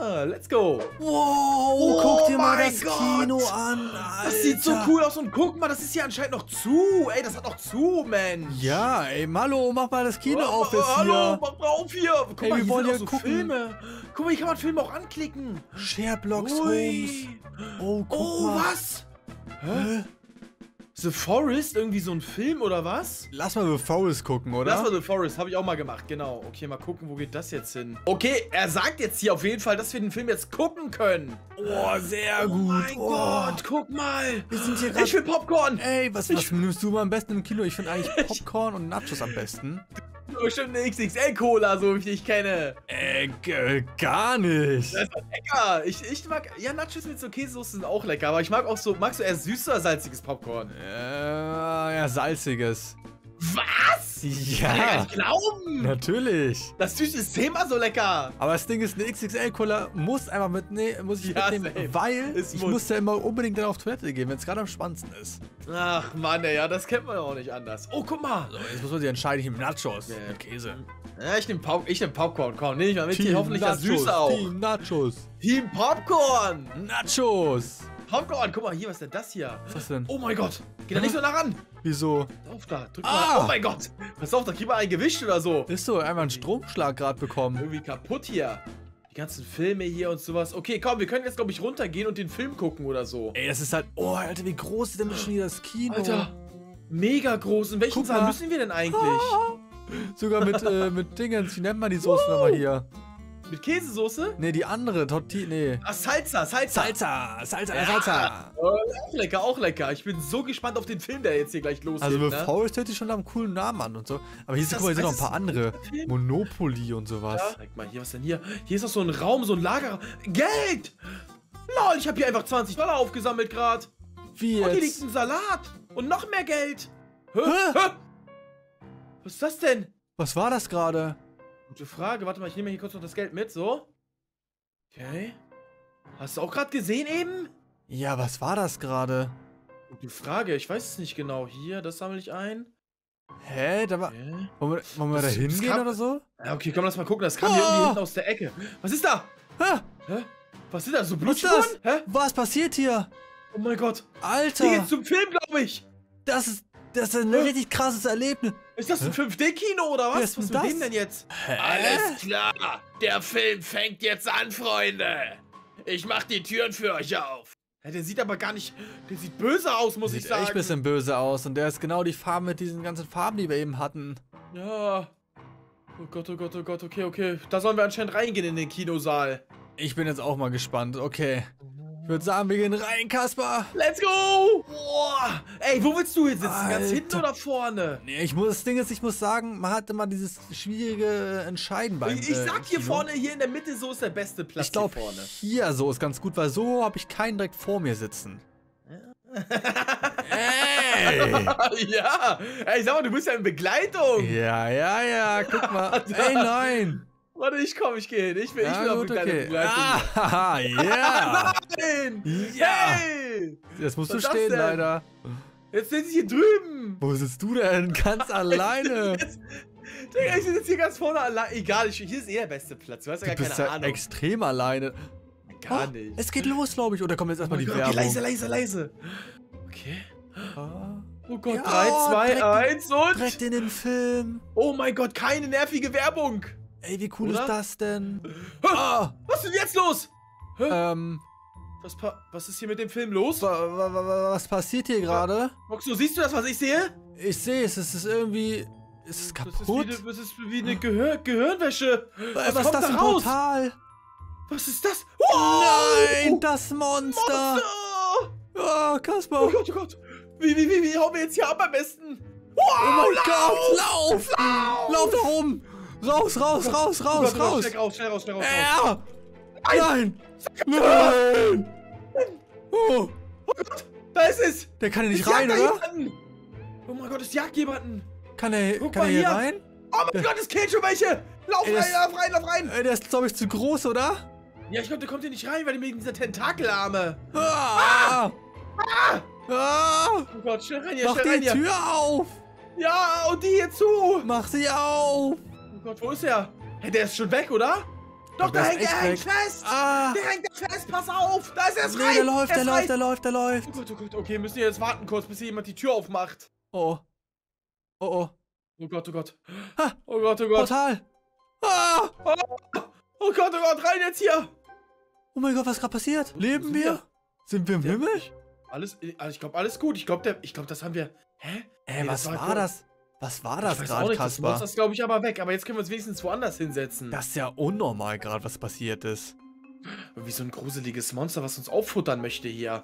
Ah, let's go. Wow. Oh, guck dir mal das Kino an, Alter. Das sieht so cool aus. Und guck mal, das ist hier anscheinend noch zu. Ey, das hat noch zu, Mensch. Ja, ey, Malo, mach mal das Kino auf jetzt hier. Hallo, mach mal auf hier. Guck mal, wir wollen ja gucken. Filme. Guck mal, hier kann man Filme auch anklicken. Shareblocks, Homes. Oh, guck mal. Was? Hä? The Forest? Irgendwie so ein Film oder was? Lass mal The Forest gucken, oder? Lass mal The Forest, habe ich auch mal gemacht, genau. Okay, mal gucken, wo geht das jetzt hin? Okay, er sagt jetzt hier auf jeden Fall, dass wir den Film jetzt gucken können. Oh, sehr gut. Oh mein Gott, guck mal. Wir sind hier gerade. Ich will Popcorn. Ey, was nimmst du mal am besten im Kino? Ich finde eigentlich Popcorn und Nachos am besten. Bestimmt eine XXL-Cola, so wie ich dich kenne. Gar nicht. Das ist doch lecker. Ich mag, ja, Nachos mit so Käsesoße sind auch lecker, aber ich mag auch so, magst du eher süßes oder salziges Popcorn? Ja, salziges. Was? Ja. Kann ich glauben. Natürlich. Das Süße ist immer so lecker. Aber das Ding ist, eine XXL-Cola muss einfach mitnehmen, weil ich muss ja immer unbedingt dann auf Toilette gehen, wenn es gerade am spannendsten ist. Ach Mann, ja, das kennt man auch nicht anders. Oh, guck mal. So, jetzt muss man sich entscheiden, ich nehme Nachos mit Käse. Ja, ich nehme Popcorn, komm, nehme ich mal mit. Team hoffentlich Nachos, das Süße auch. Team Nachos. Team Popcorn. Nachos. Popcorn, guck mal hier, was ist denn das hier? Was denn? Oh mein Gott, geht da nicht so nah ran. Wieso? Auf da, drück mal. Oh mein Gott, pass auf, da kriegen wir einen gewischt oder so. Ist so, einmal einen Stromschlag gerade bekommen. Irgendwie kaputt hier. Die ganzen Filme hier und sowas. Okay, komm, wir können jetzt, glaube ich, runtergehen und den Film gucken oder so. Ey, das ist halt, oh, Alter, wie groß ist denn schon hier das Kino? Alter, mega groß. In welchen Saal müssen wir denn eigentlich? Sogar mit Dingens, wie nennt man die Soße nochmal hier? Mit Käsesoße? Ne, die andere. Nee. Ach, Salsa. Oh, auch lecker, auch lecker. Ich bin so gespannt auf den Film, der jetzt hier gleich losgeht. Also, The Forest hört sich schon einen coolen Namen an und so. Aber hier sind noch ein paar andere. Monopoly und sowas. Ja. Zeig mal, hier, was denn hier? Hier ist doch so ein Raum, so ein Lager. Geld! Lol, ich habe hier einfach $20 aufgesammelt gerade. Wie jetzt? Und hier liegt ein Salat. Und noch mehr Geld. Hä? Was ist das denn? Was war das gerade? Gute Frage. Warte mal, ich nehme hier kurz noch das Geld mit. So. Okay. Hast du auch gerade gesehen eben? Ja, was war das gerade? Gute Frage. Ich weiß es nicht genau. Hier, das sammle ich ein. Hä? Da war... Okay. Wollen wir da hingehen oder so? Ja, okay, komm, lass mal gucken. Das kam hier irgendwie hinten aus der Ecke. Was ist da? Hä? Was ist da? So Blutspuren? Hä? Was passiert hier? Oh mein Gott. Alter. Hier geht's zum Film, glaube ich. Das ist ein richtig krasses Erlebnis. Ist das ein 5D-Kino oder was? Was mit denen denn jetzt? Hä? Alles klar. Der Film fängt jetzt an, Freunde. Ich mach die Türen für euch auf. Ja, der sieht aber gar nicht... Der sieht böse aus, muss ich sagen. Sieht echt ein bisschen böse aus. Und der ist genau die Farbe mit diesen ganzen Farben, die wir eben hatten. Ja. Oh Gott, oh Gott, oh Gott. Okay, okay. Da sollen wir anscheinend reingehen in den Kinosaal. Ich bin jetzt auch mal gespannt. Okay. Ich würde sagen, wir gehen rein, Kaspar. Let's go! Boah. Ey, wo willst du jetzt sitzen? Alter. Ganz hinten oder vorne? Nee, das Ding ist, ich muss sagen, man hat immer dieses schwierige Entscheiden beim Ich sag hier Kino. Vorne, hier in der Mitte, so ist der beste Platz. Ich glaube, hier so ist ganz gut, weil so habe ich keinen direkt vor mir sitzen. Ey! Ja! Ey, sag mal, du bist ja in Begleitung. Ja, ja, ja, guck mal. Ey, nein! Warte, ich komm, ich geh hin. Ich will auf die kleine Begleitung. Ah, yeah. Nein! Ja! Hey! Jetzt musst du stehen, leider. Jetzt sitze ich hier drüben. Wo sitzt du denn? Ganz alleine. Digga, ich sitze jetzt hier ganz vorne allein. Egal, hier ist eh der beste Platz. Du hast ja gar keine Ahnung. Extrem alleine. Gar nicht. Es geht los, glaube ich. Oder kommt jetzt erstmal die Werbung? Leise, leise, leise. Okay. Oh Gott, ja, 3, 2, 1 und... Direkt in den Film. Oh mein Gott, keine nervige Werbung. Ey, wie cool ist das denn? Was ist denn jetzt los? Was ist hier mit dem Film los? Was passiert hier gerade? Moxo, siehst du das, was ich sehe? Ich sehe es. Es ist irgendwie... Es ist kaputt. Das ist wie eine Gehirnwäsche. Was ist das denn brutal? Was ist das? Oh, nein, das Monster. Oh, Kaspar. Oh Gott, oh Gott. Wie hauen wir jetzt hier ab am besten? Oh, mein Gott, lauf! Lauf da rum! Raus, raus, raus, raus, raus! Schnell raus, schnell raus, schnell raus! Nein! Nein! Oh! Oh Gott! Da ist es! Der kann hier nicht rein, oder? Oh mein Gott, es jagt jemanden! Kann er hier rein? Oh mein Gott, es killt schon welche! Lauf rein, lauf rein, lauf rein! Der ist, glaube ich, zu groß, oder? Ja, ich glaube, der kommt hier nicht rein, weil wegen dieser Tentakelarme! Ah! Ah! Ah! Oh Gott, schnell rein hier, schnell rein hier! Mach die Tür auf! Ja, und die hier zu! Mach sie auf! Gott, wo ist er? Hey, der ist schon weg, oder? Doch, da hängt er fest! Der hängt da fest, pass auf! Da ist er rein! Der läuft! Oh Gott, oh Gott, okay, müssen wir jetzt warten kurz, bis hier jemand die Tür aufmacht. Oh. Oh, oh. Oh Gott, oh Gott. Oh Gott, oh Gott. Portal! Ah. Oh Gott, oh Gott, rein jetzt hier! Oh mein Gott, was ist gerade passiert? Leben wir? Sind wir im Himmel? Alles, ich glaube, alles gut. Ich glaube, das haben wir... Hä? Ey, was war das? Was war das gerade, Kaspar? Das ist, glaube ich, aber weg. Aber jetzt können wir uns wenigstens woanders hinsetzen. Das ist ja unnormal gerade, was passiert ist. Wie so ein gruseliges Monster, was uns auffuttern möchte hier.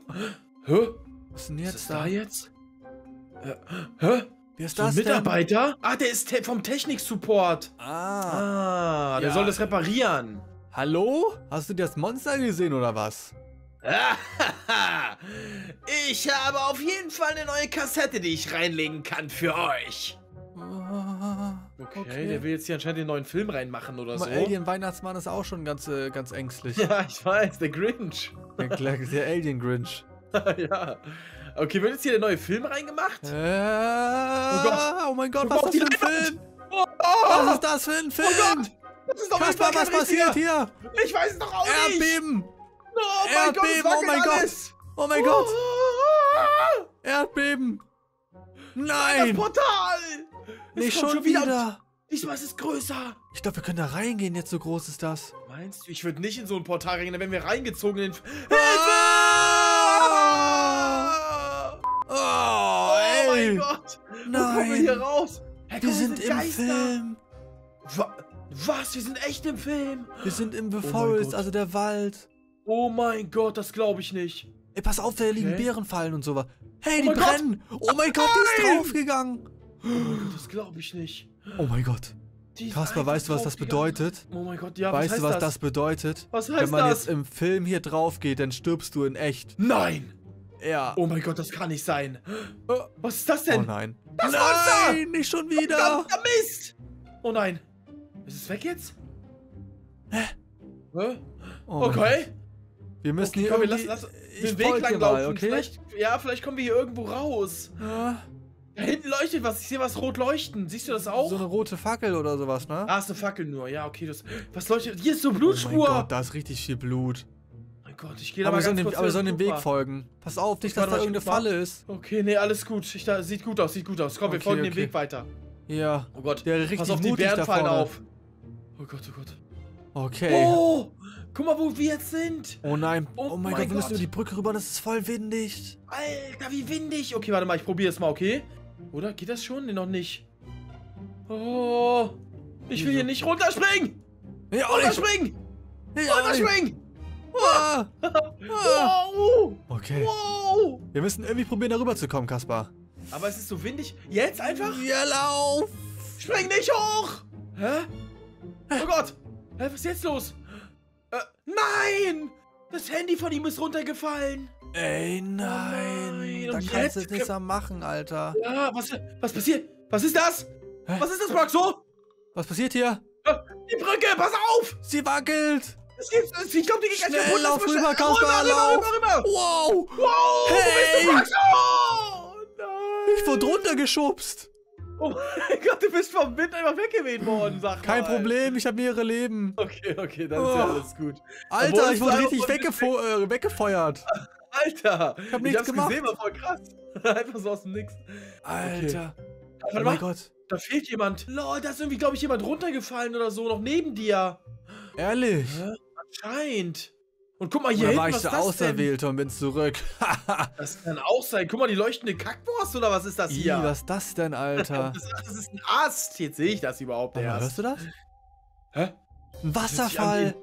Hä? Was ist denn jetzt? Was ist da jetzt? Hä? Wer ist das denn? Mitarbeiter? Ah, der ist vom Technik-Support. Ah, der soll das reparieren. Hallo? Hast du das Monster gesehen oder was? Ich habe auf jeden Fall eine neue Kassette, die ich reinlegen kann für euch. Okay, der will jetzt hier anscheinend den neuen Film reinmachen oder so. Der Alien-Weihnachtsmann ist auch schon ganz ängstlich. Ja, ich weiß, der Grinch. Der Alien-Grinch. Ja. Okay, wird jetzt hier der neue Film reingemacht? Oh Gott. Oh mein Gott, was ist das für ein Film? Was ist das für ein Film? Oh Gott, das ist doch was passiert hier? Ich weiß es doch auch nicht. Erdbeben. Oh mein Gott, oh mein Gott. Oh mein Gott. Erdbeben. Nein. Das Portal. Nicht schon wieder. Diesmal ist es größer. Ich glaube, wir können da reingehen. Jetzt so groß ist das. Meinst du? Ich würde nicht in so ein Portal reingehen. Dann werden wir reingezogen in... Hilfe! Oh, mein Gott. Nein. Wo kommen wir hier raus? Wir sind im Film. Was? Wir sind echt im Film? Wir sind im The Forest, also der Wald. Oh mein Gott, das glaube ich nicht. Ey, pass auf, da liegen Bärenfallen und sowas. Hey, die brennen. Oh mein Gott, die ist draufgegangen. Oh mein Gott, das glaube ich nicht. Oh mein Gott. Kaspar, weißt du, was das bedeutet? Oh mein Gott, ja, weißt du, was das bedeutet? Was heißt das? Wenn man jetzt im Film hier drauf geht, dann stirbst du in echt. Nein. Ja. Oh mein Gott, das kann nicht sein. Was ist das denn? Oh nein. Das Monster! Nein, nicht schon wieder. Mist. Oh Oh nein. Ist es weg jetzt? Hä? Hä? Oh okay. Wir müssen okay, hier komm, irgendwie... Wir lassen den Weg lang laufen. Okay? Vielleicht kommen wir hier irgendwo raus. Ja. Da hinten leuchtet was. Ich sehe was rot leuchten. Siehst du das auch? So eine rote Fackel oder sowas, ne? Ah, ist eine Fackel nur. Ja, okay. Das, was leuchtet? Hier ist so Blutspur. Oh mein Gott, da ist richtig viel Blut. Mein Gott, ich gehe da mal ganz kurz. Aber wir sollen dem Weg folgen. Pass auf, nicht, dass da irgendeine Falle ist. Okay, nee, alles gut. Sieht gut aus, sieht gut aus. Komm, wir folgen dem Weg weiter. Ja. Oh Gott, pass auf, die Bären fallen auf. Oh Gott, oh Gott. Okay. Oh, guck mal, wo wir jetzt sind. Oh nein. Oh mein Gott, wir müssen über die Brücke rüber. Das ist voll windig. Alter, wie windig. Okay, warte mal, ich probiere es mal, okay? Oder? Geht das schon? Nee, noch nicht. Oh. Ich will hier nicht runterspringen. Runterspringen. Runterspringen. Oh. Wow. Okay. Wow. Wir müssen irgendwie probieren, darüber zu kommen, Kaspar. Aber es ist so windig. Jetzt einfach? Ja, lauf! Spring nicht hoch! Hä? Oh Gott! Hä, was ist jetzt los? Nein! Das Handy von ihm ist runtergefallen. Ey, nein. Oh nein. Da kannst du nichts mehr machen, Alter. Ja, was passiert? Was ist das? Hä? Was ist das, Broxo? Was passiert hier? Die Brücke, pass auf! Sie wackelt! Ich glaube, die geht ganz kaputt. Lauf rüber, Kaspar, lauf! Wow! Wow! Hey. Wo bist du, Broxo? Ich wurde runtergeschubst. Oh mein Gott, du bist vom Wind einfach weggeweht worden, sag mal. Kein Problem, ich habe mehrere Leben. Okay, okay, dann ist ja alles gut. Alter, ich wurde richtig weggefeuert. Alter, ich habe nichts gemacht. Ich hab's gesehen, war voll krass. Einfach so aus dem Nix. Alter. Okay. Warte, oh mein Gott. Da fehlt jemand. Lol, da ist irgendwie, glaube ich, jemand runtergefallen oder so, noch neben dir. Ehrlich? Ja, anscheinend. Und guck mal hier hinten, was ist das denn? Oder war ich der Auserwählte und bin zurück? Das kann auch sein. Guck mal, die leuchtende Kackwurst oder was ist das hier? Was ist das denn, Alter? Das ist ein Ast. Jetzt sehe ich das überhaupt nicht. Hörst du das? Hä? Ein Wasserfall.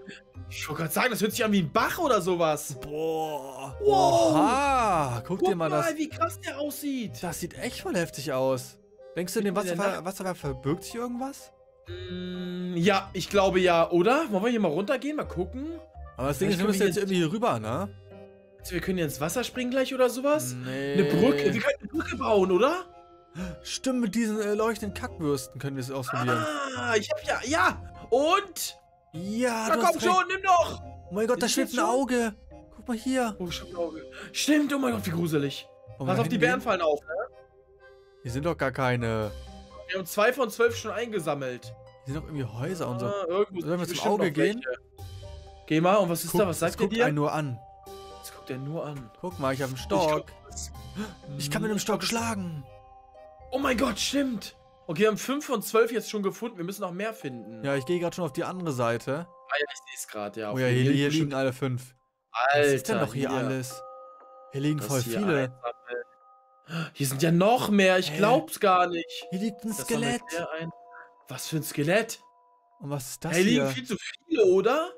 Ich wollte gerade sagen, das hört sich an wie ein Bach oder sowas. Boah. Wow. Oha. Guck dir mal das. Guck mal, wie krass der aussieht. Das sieht echt voll heftig aus. Denkst du, in dem Wasserfall verbirgt sich irgendwas? Ja, ich glaube ja, oder? Wollen wir hier mal runtergehen, mal gucken? Aber das Ding ist, wir müssen jetzt irgendwie hier rüber, ne? Also wir können hier ins Wasser springen gleich oder sowas? Nee. Eine Brücke. Wir können eine Brücke bauen, oder? Stimmt, mit diesen leuchtenden Kackwürsten können wir es ausprobieren. Ah, ich hab Und? Ja, da komm schon, nimm doch! Oh mein Gott, da schwebt ein Auge. Guck mal hier. Oh, schwebt ein Auge. Stimmt, oh mein Gott, wie gruselig. Pass auf, die Bären fallen auf, ne? Hier sind doch gar keine. Wir haben 2 von 12 schon eingesammelt. Hier sind doch irgendwie Häuser und so. Sollen wir zum Auge gehen? Geh mal, und was ist da? Was sagt der dir? Guckt einen nur an. Das guckt er nur an. Guck mal, ich habe einen Stock. Ich kann mit dem Stock schlagen. Oh mein Gott, stimmt. Okay, wir haben 5 von 12 jetzt schon gefunden. Wir müssen noch mehr finden. Ja, ich gehe gerade schon auf die andere Seite. Ah ja, ich sehe es gerade, ja. Oh ja, hier liegen alle 5. Alter, was ist denn noch hier alles? Hier liegen voll viele. Hier sind ja noch mehr, ich glaub's gar nicht. Hier liegt ein Skelett. Was für ein Skelett? Und was ist das hier? Hier liegen viel zu viele, oder?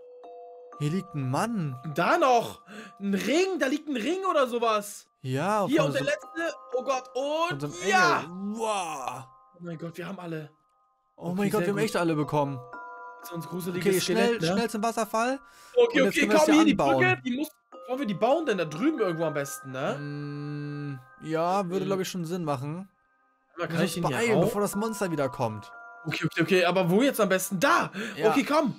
Hier liegt ein Mann. Da noch. Ein Ring. Da liegt ein Ring oder sowas. Ja. Hier und der letzte. Oh Gott. Und ja. Wow. Oh mein Gott, wir haben alle. Oh mein Gott, wir haben echt alle bekommen. Sonst gruseliges Skelett, ne? Schnell zum Wasserfall. Okay, okay, komm hier, die Brücke. Wollen wir die bauen denn da drüben irgendwo am besten, ne? Ja, würde glaube ich schon Sinn machen. Kann ich den hier bauen, bevor das Monster wieder kommt. Okay, okay, okay. Aber wo jetzt am besten? Da. Okay, komm.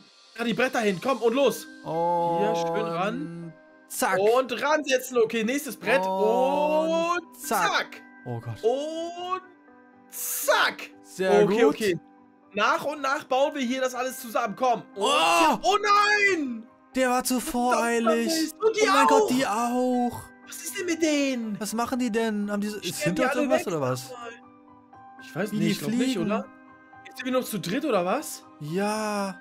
Die Bretter hin, komm und los. Oh, hier, schön ran. Zack. Und ransetzen, okay, nächstes Brett. Und zack. Oh Gott. Und zack. Sehr gut. Okay, okay. Nach und nach bauen wir hier das alles zusammen, komm. Und oh nein. Der war zu voreilig. Und die auch. Oh mein Gott, die auch. Was ist denn mit denen? Was machen die denn? Haben die so, sind da irgendwas oder was? Ich weiß nicht, ich glaube nicht, oder? Sind wir noch zu dritt oder was? Ja.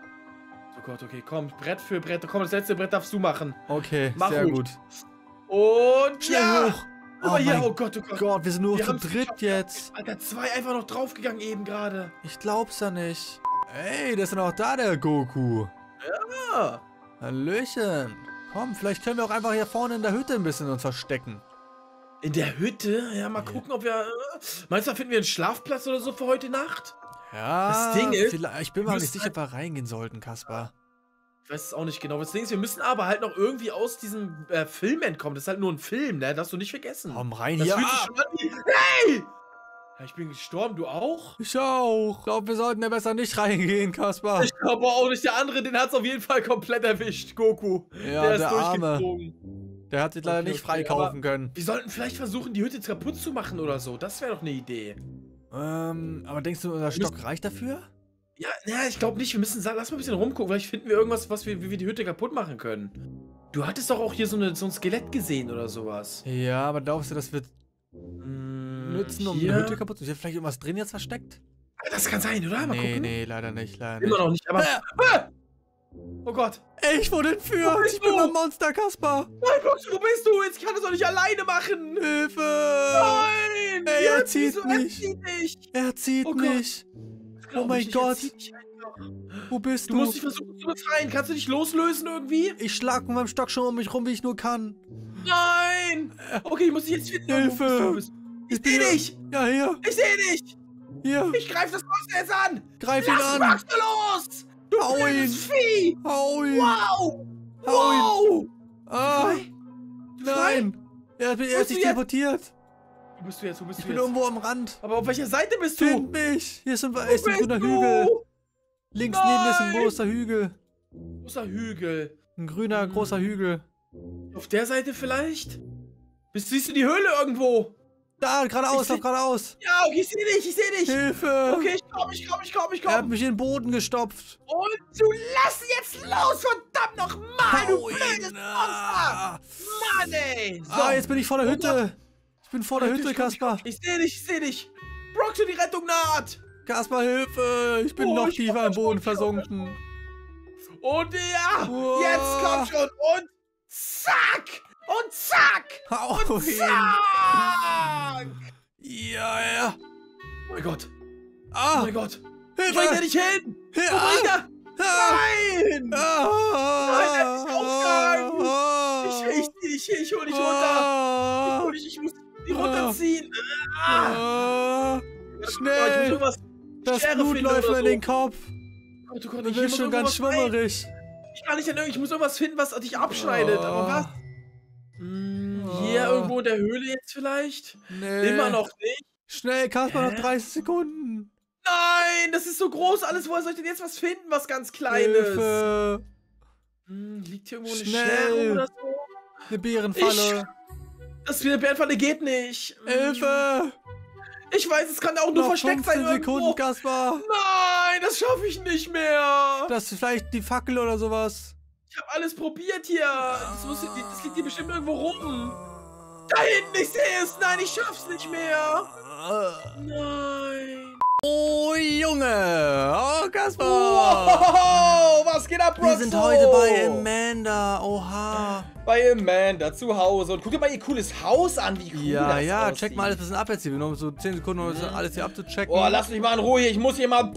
Oh Gott, okay, komm, Brett für Brett. Komm, das letzte Brett darfst du machen. Okay, mach sehr gut. Und schnell hoch. Oh, mein Gott, oh Gott. Gott, wir sind nur zu dritt jetzt. Alter, 2 einfach noch draufgegangen eben gerade. Ich glaub's ja nicht. Ey, der ist ja noch da, der Goku. Ja. Hallöchen. Komm, vielleicht können wir auch einfach hier vorne in der Hütte ein bisschen uns verstecken. In der Hütte? Ja, mal gucken, ob wir... Meinst du, da finden wir einen Schlafplatz oder so für heute Nacht? Ja, das Ding ist, ich bin mir nicht sicher, ob wir reingehen sollten, Kaspar. Ich weiß es auch nicht genau. Das Ding ist, wir müssen aber halt noch irgendwie aus diesem Film entkommen. Das ist halt nur ein Film, ne? Darfst du nicht vergessen. Komm rein hier. Hey! Ich bin gestorben, du auch? Ich auch. Ich glaube, wir sollten da besser nicht reingehen, Kaspar. Ich glaube auch nicht. Der andere, den hat es auf jeden Fall komplett erwischt, Goku. Ja, der ist durchgezogen. Der hat sich leider nicht freikaufen können. Wir sollten vielleicht versuchen, die Hütte kaputt zu machen oder so. Das wäre doch eine Idee. Aber denkst du, unser Stock reicht dafür? Ja, na, ich glaube nicht. Wir müssen sagen, lass mal ein bisschen rumgucken. Vielleicht finden wir irgendwas, wie wir die Hütte kaputt machen können. Du hattest doch auch hier so ein Skelett gesehen oder sowas. Ja, aber glaubst du, das wird nützen, um die Hütte kaputt zu machen? Ist vielleicht irgendwas drin jetzt versteckt? Das kann sein, oder? Mal gucken. Nee, leider nicht. Leider immer noch nicht, aber... Oh Gott. Ich wurde entführt. Ich bin ein Monster, Kaspar. Nein, Butcher, wo bist du? Jetzt kann ich das doch nicht alleine machen. Hilfe. Nein. Ey, er zieht mich. Er zieht mich. Oh mein Gott. Wo bist du? Du musst dich versuchen zu befreien. Kannst du dich loslösen irgendwie? Ich schlag mit meinem Stock schon um mich rum, wie ich nur kann. Nein. Okay, ich muss dich jetzt finden. Hilfe. Ich sehe dich. Ja, hier. Ich sehe dich. Hier. Ich greife das Monster jetzt an. Greif ihn an. Lass mich los. Du Vieh! Hau ihn! Wow! Wow! Ah! Nein! Er hat sich teleportiert! Wo bist du jetzt? Wo bist du jetzt? Ich bin irgendwo am Rand. Aber auf welcher Seite bist du? Find mich! Hier ist ein grüner Hügel. Links neben ist ein großer Hügel. Großer Hügel. Ein grüner, großer Hügel. Auf der Seite vielleicht? Siehst du die Höhle irgendwo? Da, geradeaus, lauf geradeaus. Ja, okay, ich sehe dich, ich sehe dich. Hilfe. Okay, ich komm, ich komm, ich komm, ich komm. Er hat mich in den Boden gestopft. Und du lass jetzt los, verdammt nochmal, du blödes Monster. Mann, ey. So. Ah, jetzt bin ich vor der Hütte. Ich bin vor der Hütte, Kaspar. Ich sehe dich, ich sehe dich. Brockst du die Rettung naht? Kaspar, Hilfe. Ich bin noch tiefer im Boden versunken. Und ja, jetzt komm schon. Und zack. Und zack! Und zack! Ja, ja. Oh mein Gott. Oh mein Gott. Hilfe! Bring da nicht hin! Hilfe! Nein! Nein, das ist Aufgang! Ich hol dich runter! Ich muss dich runterziehen! Schnell! Das Blut läuft mir in den Kopf! Du bist schon ganz schwimmerig! Ich kann nicht ich muss irgendwas finden, was dich abschneidet, aber was? Hier irgendwo in der Höhle jetzt vielleicht? Nee. Immer noch nicht. Schnell, Kaspar, noch 30 Sekunden. Nein, das ist so groß alles. Woher soll ich denn jetzt was finden, was ganz Kleines? Hilfe. Liegt hier irgendwo eine Schere oder so? Eine Bärenfalle. Das mit der Bärenfalle geht nicht. Hilfe. Ich weiß, es kann auch nur versteckt sein irgendwo. 15 Sekunden, Kaspar. Nein, das schaffe ich nicht mehr. Das ist vielleicht die Fackel oder sowas. Ich hab alles probiert hier. Das liegt hier bestimmt irgendwo rum. Da hinten, ich sehe es. Nein, ich schaff's nicht mehr. Nein. Oh, Junge. Oh, Kaspar. Wow, was geht ab, Bro? Wir sind heute bei Amanda. Oha. Bei Amanda zu Hause. Und guck dir mal ihr cooles Haus an, wie cool das aussieht. Ja, check mal alles ein bisschen ab jetzt hier. Wir haben so 10 Sekunden, um alles hier abzuchecken. Oh, lass mich mal in Ruhe hier. Ich muss hier mal...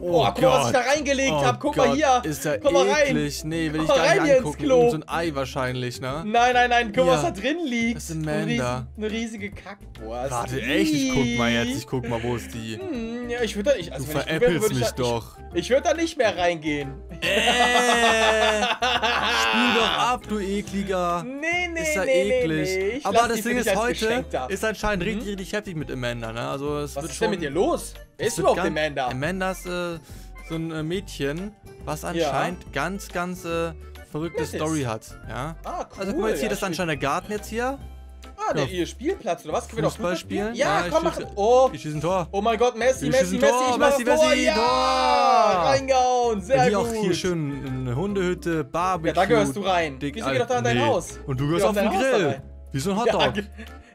Oh, guck mal, was ich da reingelegt habe. Guck mal hier. Ist da eklig. Nee, will ich gar nicht angucken. So ein Ei wahrscheinlich, ne? Nein, nein, nein. Guck mal, was da drin liegt. Das ist eine riesige Kackbohr. Warte, echt? Ich guck mal jetzt. Ich guck mal, wo ist die? Ja, ich würde da nicht... Du veräppelst mich doch. Ich würde da nicht mehr reingehen. Spiel doch ab, du ekliger. Nee, ist ja eklig. Nee. Aber das Ding ist, heute ist anscheinend richtig, richtig heftig mit Amanda, ne? Also, es wird schon... Was ist denn mit dir los? Wer ist überhaupt Amanda? Amanda ist so ein Mädchen, was anscheinend ganz, ganz verrückte Story hat. Ja? Ah, cool. Also, guck mal, jetzt hier, das ist anscheinend der Garten jetzt hier. Ah, ihr Spielplatz oder was? Können wir doch Fußball spielen? Ja, komm, mach. Oh, ich schieße ein Tor. Oh mein Gott, Messi, ja! Reingehauen, sehr gut. Hier auch hier schön eine Hundehütte, Barbecue. Ja, da gehörst du rein. Wieso geht doch da in dein Haus? Und du gehörst auf den Grill. Wie so ein Hotdog. Ja,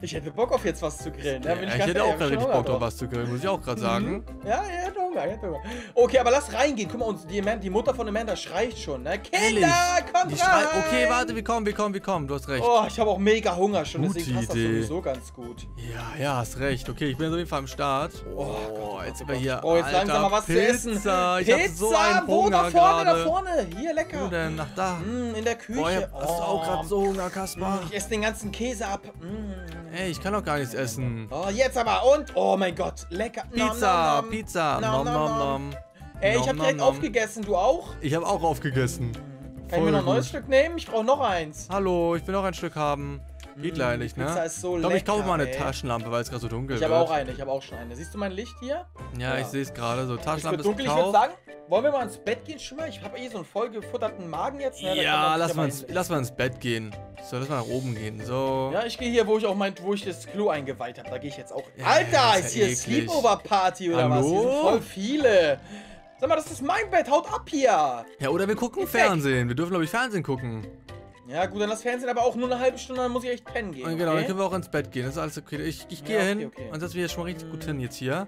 ich hätte Bock auf jetzt was zu grillen. Ja, ich hätte auch gerade Bock auf was zu grillen, muss ich auch gerade sagen. Ja, er hat Hunger, Okay, aber lass reingehen. Guck mal, die Mutter von Amanda schreit schon, ne? Kinder, kommt rein! Okay, warte, wir kommen. Du hast recht. Oh, ich habe auch mega Hunger schon, deswegen passt das sowieso ganz gut. Ja, ja, hast recht. Okay, ich bin auf jeden Fall am Start. Oh, jetzt sind wir hier. Oh, jetzt langsam mal was zu essen. Ich hab so einen Hunger gerade. Da vorne, hier, lecker. Wo denn? Nach da. In der Küche. Hast du auch gerade so Hunger, Kaspar? Ich esse den ganzen Käse ab. Ey, ich kann doch gar nichts essen. Oh, jetzt aber. Und, oh mein Gott, lecker. Pizza, nom, nom, nom. Pizza. Nom, nom, nom. Ey, ich hab direkt aufgegessen. Du auch? Ich hab auch aufgegessen. Kann ich mir noch ein neues Stück nehmen? Ich brauch noch eins. Hallo, ich will noch ein Stück haben. Geht leider nicht, ne? Pizza ist so lecker, ich kaufe mal eine Taschenlampe, weil es gerade so dunkel wird. Ich habe auch eine, ich habe auch schon eine. Siehst du mein Licht hier? Ja, ich sehe es gerade so. Taschenlampe ist dunkel. Ich würde sagen, wollen wir mal ins Bett gehen schon mal? Ich habe eh so einen vollgefutterten Magen jetzt. Ne? Ja, lass mal ins Bett gehen. So, lass mal nach oben gehen. So. Ja, ich gehe hier, wo ich das Klo eingeweiht habe. Da gehe ich jetzt auch. Ja, Alter, ist hier Sleepover-Party oder was? Hier sind voll viele. Sag mal, das ist mein Bett. Haut ab hier. Ja, oder wir gucken Fernsehen. Wir dürfen, glaube ich, Fernsehen gucken. Ja gut, dann das Fernsehen aber auch nur eine halbe Stunde, dann muss ich echt pennen gehen. Okay? Genau, dann können wir auch ins Bett gehen, das ist alles okay. Ich gehe hin und setze mich jetzt schon mal richtig gut hin jetzt hier.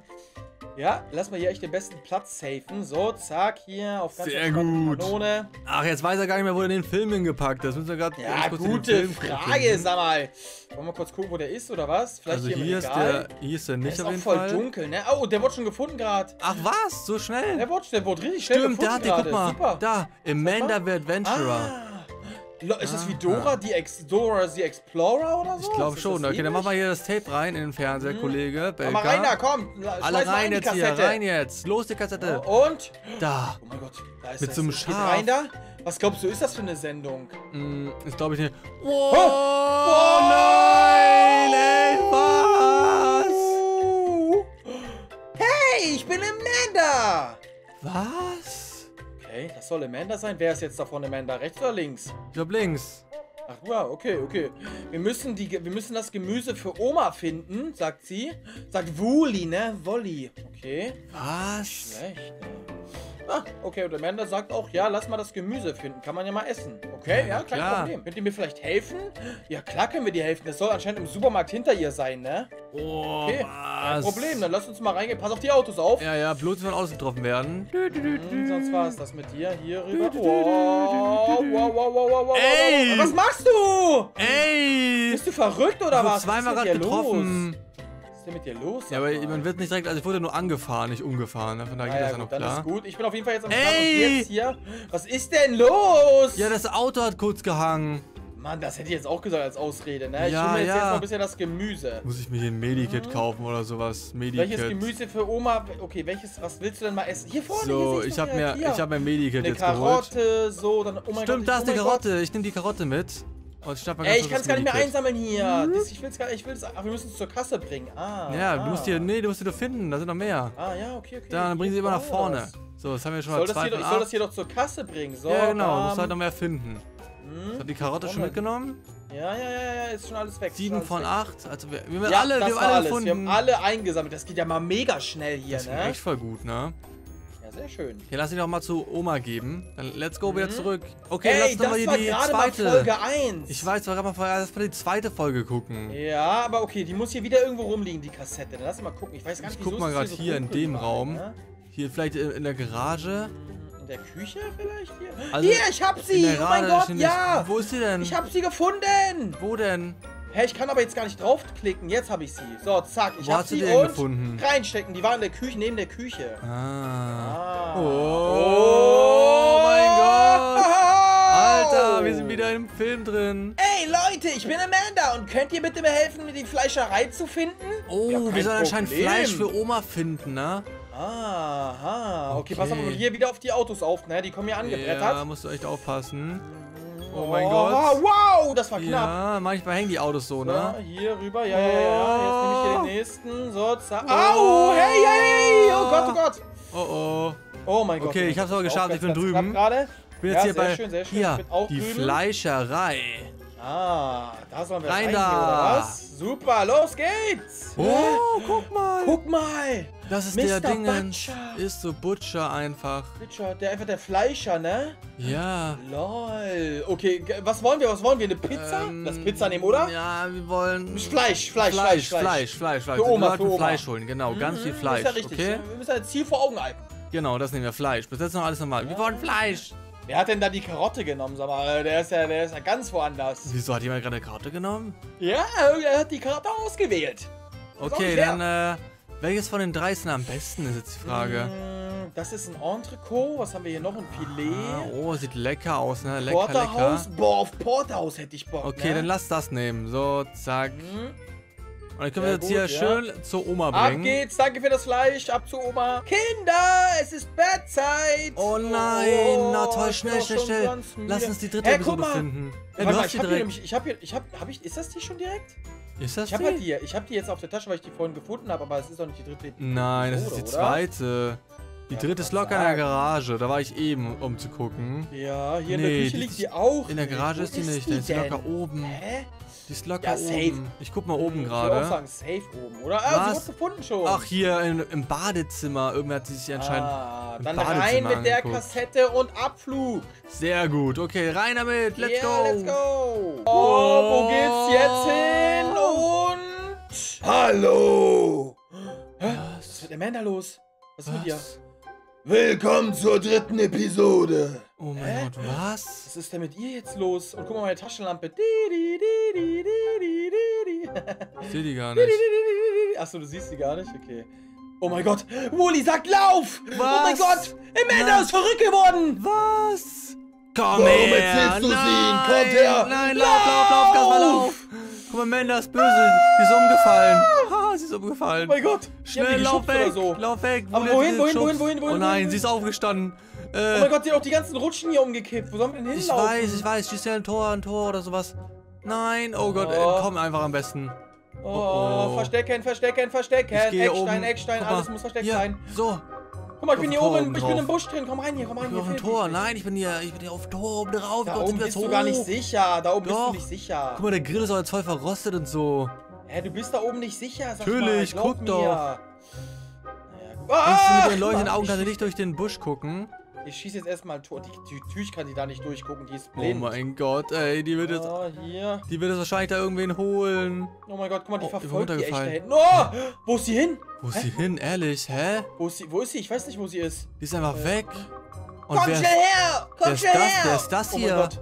Ja, lass mal hier echt den besten Platz safen. So, zack, hier auf ganz gut. Kanone. Ach, jetzt weiß er gar nicht mehr, wo er den Film hingepackt hat. Das müssen wir gerade kurz gute Frage, sag mal. Wollen wir kurz gucken, wo der ist oder was? Vielleicht also hier ist der, nicht auf jeden Fall. Der ist auch voll dunkel, ne? Oh, der wurde schon gefunden gerade. Ach was, so schnell? Der wurde richtig schnell gefunden gerade. Stimmt, da, guck mal, da, Amanda the Adventurer. Ist das wie Dora the Explorer oder so? Ich glaube schon. Okay, dann machen wir hier das Tape rein in den Fernseher, Kollege. Komm rein da, komm. Alle rein jetzt hier, rein jetzt. Los, die Kassette. Und? Da. Oh mein Gott, da ist mit so einem Schaf. Was glaubst du, ist das für eine Sendung? Das glaube ich nicht. Oh, nein, ey, was? Hey, ich bin Amanda. Was? Hey, das soll Amanda sein? Wer ist jetzt davon Amanda? Rechts oder links? Ich glaube links. Ach wow, okay, okay. Wir müssen das Gemüse für Oma finden, sagt sie. Sagt Woolly, ne? Woolly. Okay. Was? Schlecht. Ah, okay, und Amanda sagt auch, ja, lass mal das Gemüse finden. Kann man ja mal essen. Okay, ja, kein Problem. Könnt ihr mir vielleicht helfen? Ja, klar können wir dir helfen. Das soll anscheinend im Supermarkt hinter ihr sein, ne? Oh, okay, kein Problem. Dann lass uns mal reingehen. Pass auf die Autos auf. Ja, ja, bloß von außen getroffen werden. Sonst war es das mit dir. Hier rüber. Wow, wow, wow, wow, wow, wow. Ey! Was machst du? Ey! Bist du verrückt oder was? Zweimal gerade getroffen. Mit dir los? Ja, aber man wird nicht direkt, also ich wurde nur angefahren, nicht umgefahren. Von daher geht das ja noch klar. Ist gut. Ich bin auf jeden Fall jetzt am Start und jetzt hier. Was ist denn los? Ja, das Auto hat kurz gehangen. Mann, das hätte ich jetzt auch gesagt als Ausrede, ne? Ich hole mir jetzt, noch ein bisschen das Gemüse. Muss ich mir hier ein Medikit kaufen oder sowas? Medikit. Welches Gemüse für Oma? Okay, welches, was willst du denn mal essen? Hier vorne, so, hier ich hab mir ein Medikit jetzt geholt. Eine Karotte, so, dann, oh mein Gott, da ist eine Karotte. Ich nehme die Karotte mit. Ey, ich kann es gar nicht mehr einsammeln hier. Wir müssen es zur Kasse bringen. Ah, ja, du musst hier, du musst die doch finden. Da sind noch mehr. Ah, ja, okay, okay. Dann bringen sie immer nach vorne. So, das haben wir schon mal zwei. Ich soll das hier doch zur Kasse bringen. So, ja, genau. Du musst halt noch mehr finden. Das hat die Karotte schon mitgenommen? Ja, ja, ja, ja, ist schon alles weg. 7 von 8. Also, wir haben alle gefunden. Wir haben alle eingesammelt. Das geht ja mal mega schnell hier, ne? Das ist echt voll gut, ne? Sehr schön. Hier, lass ihn doch mal zu Oma geben. Dann let's go wieder zurück. Okay, lass doch mal hier die zweite. Mal Folge 1. Ich weiß, wir haben mal die zweite Folge gucken. Ja, aber okay, die muss hier wieder irgendwo rumliegen, die Kassette. Dann lass mal gucken. Ich weiß gar nicht, wieso. Ich guck mal gerade hier in dem Raum. Ne? Hier vielleicht in der Garage. In der Küche vielleicht? Hier, also hier, ich hab sie! Oh mein Gott, ja! Wo ist sie denn? Ich hab sie gefunden! Wo denn? Hä, ich kann aber jetzt gar nicht draufklicken. Jetzt habe ich sie. So, zack. Ich habe sie gefunden. Reinstecken. Die war in der Küche, neben der Küche. Ah. Oh mein Gott. Alter, wir sind wieder im Film drin. Ey, Leute, ich bin Amanda. Und könnt ihr bitte mir helfen, mir die Fleischerei zu finden? Oh, wir sollen anscheinend Fleisch für Oma finden, ne? Aha. Okay, pass auf. Hier wieder auf die Autos auf, ne? Die kommen hier angebrettert. Ja, musst du echt aufpassen. Oh mein Gott. Wow, das war knapp. Ja, manchmal hängen die Autos so, ne? Ja, hier rüber. Ja, ja, ja. Jetzt nehme ich hier den nächsten. So, zack. Au, hey, hey. Oh Gott, oh Gott. Oh, oh. Oh mein Gott. Okay, ich hab's aber geschafft. Ich bin drüben. Ich bin jetzt hier bei die Fleischerei. Ah, da sollen wir reingehen, oder was? Super, los geht's. Oh, guck mal. Guck mal. Das ist der Dingens. Ist so Butcher einfach. Butcher, der Fleischer, ne? Ja. Lol. Okay, was wollen wir? Eine Pizza? Lass Pizza nehmen, oder? Ja, wir wollen Fleisch. Für Oma, für Fleisch holen, genau. Ganz viel Fleisch. Ist ja richtig. Okay? Wir müssen ein Ziel vor Augen halten. Genau, das nehmen wir, Fleisch. Bis jetzt noch alles normal. Ja. Wir wollen Fleisch. Wer hat denn da die Karotte genommen? Sag mal, der ist ja ganz woanders. Wieso hat jemand gerade eine Karotte genommen? Ja, er hat die Karotte ausgewählt. Okay, dann welches von den drei ist denn am besten, ist jetzt die Frage. Das ist ein Entrecot. Was haben wir hier noch? Ein Filet. Oh, sieht lecker aus, ne? Lecker, Porterhouse. Boah, auf Porterhouse hätte ich Bock, okay, ne? Dann lass das nehmen. So, zack. Und dann können wir jetzt hier schön zur Oma bringen. Ab geht's, danke für das Fleisch, ab zu Oma. Kinder, es ist Bettzeit. Oh nein, na toll, schnell, schnell, schnell. Lass uns die dritte Episode finden. Ey, warte mal, ich hab hier nämlich, ist das die schon direkt? Ist das die? Ich hab die jetzt auf der Tasche, weil ich die vorhin gefunden habe, aber es ist doch nicht die dritte Episode. Nein, das ist die zweite. Die dritte ist locker in der Garage, da war ich eben, um zu gucken. Ja, hier in der Küche liegt die auch. In der Garage ist die nicht, die ist locker oben. Hä? Die ist locker oben. Ich guck mal oben gerade. Ich würde auch sagen, safe oben, oder? Ah, sie wurde gefunden schon. Ach, hier im Badezimmer. Irgendwer hat sie sich anscheinend dann rein mit der Kassette und Abflug. Sehr gut. Okay, rein damit. Let's go. Let's go. Oh, wo geht's jetzt hin? Und... Hallo. Hä? Was ist mit Amanda los? Was ist mit dir? Willkommen zur dritten Episode. Oh mein Gott, was? Was ist denn mit ihr jetzt los? Und guck mal, meine Taschenlampe. Ich seh die gar nicht. Achso, du siehst die gar nicht? Okay. Oh mein Gott, Woolly sagt Lauf! Was? Oh mein Gott, Amanda ist verrückt geworden! Was? Komm her! Warum erzählst du sie? Kommt her! Nein, lauf, Kaspar, lauf! Guck mal, Amanda ist böse. Sie ist umgefallen. Sie ist umgefallen. Oh mein Gott. Schnell, lauf weg, lauf weg. Aber wohin? Oh nein, sie ist aufgestanden. Oh mein Gott, sie hat auch die ganzen Rutschen hier umgekippt. Wo sollen wir denn hinlaufen? Ich weiß. Schießt ja ein Tor oder sowas. Nein, oh Gott, komm einfach am besten. Oh. Verstecken. Eckstein, alles muss versteckt sein. So. Guck mal, ich bin hier oben, ich bin im Busch drin. Komm rein hier. Auf dem Tor, nein, ich bin hier auf dem Tor oben drauf. Da oben bist du gar nicht sicher. Guck mal, der Grill ist jetzt voll verrostet und so. Hä, du bist da oben nicht sicher, sag mal. Natürlich, guck doch. Kannst du mit den leuchtenden Augen nicht durch den Busch gucken? Ich schieße jetzt erstmal ein Tor. Die Tür kann die da nicht durchgucken, die ist blind. Oh mein Gott, ey, die wird jetzt... Hier. Die wird jetzt wahrscheinlich da irgendwen holen. Oh mein Gott, guck mal, die verfolgt die echt da hinten. Oh, wo ist sie hin? Wo ist sie hin, ehrlich, hä? Wo ist sie? Ich weiß nicht, wo sie ist. Die ist einfach weg. Und komm schnell her! Wer ist das hier? Oh mein Gott.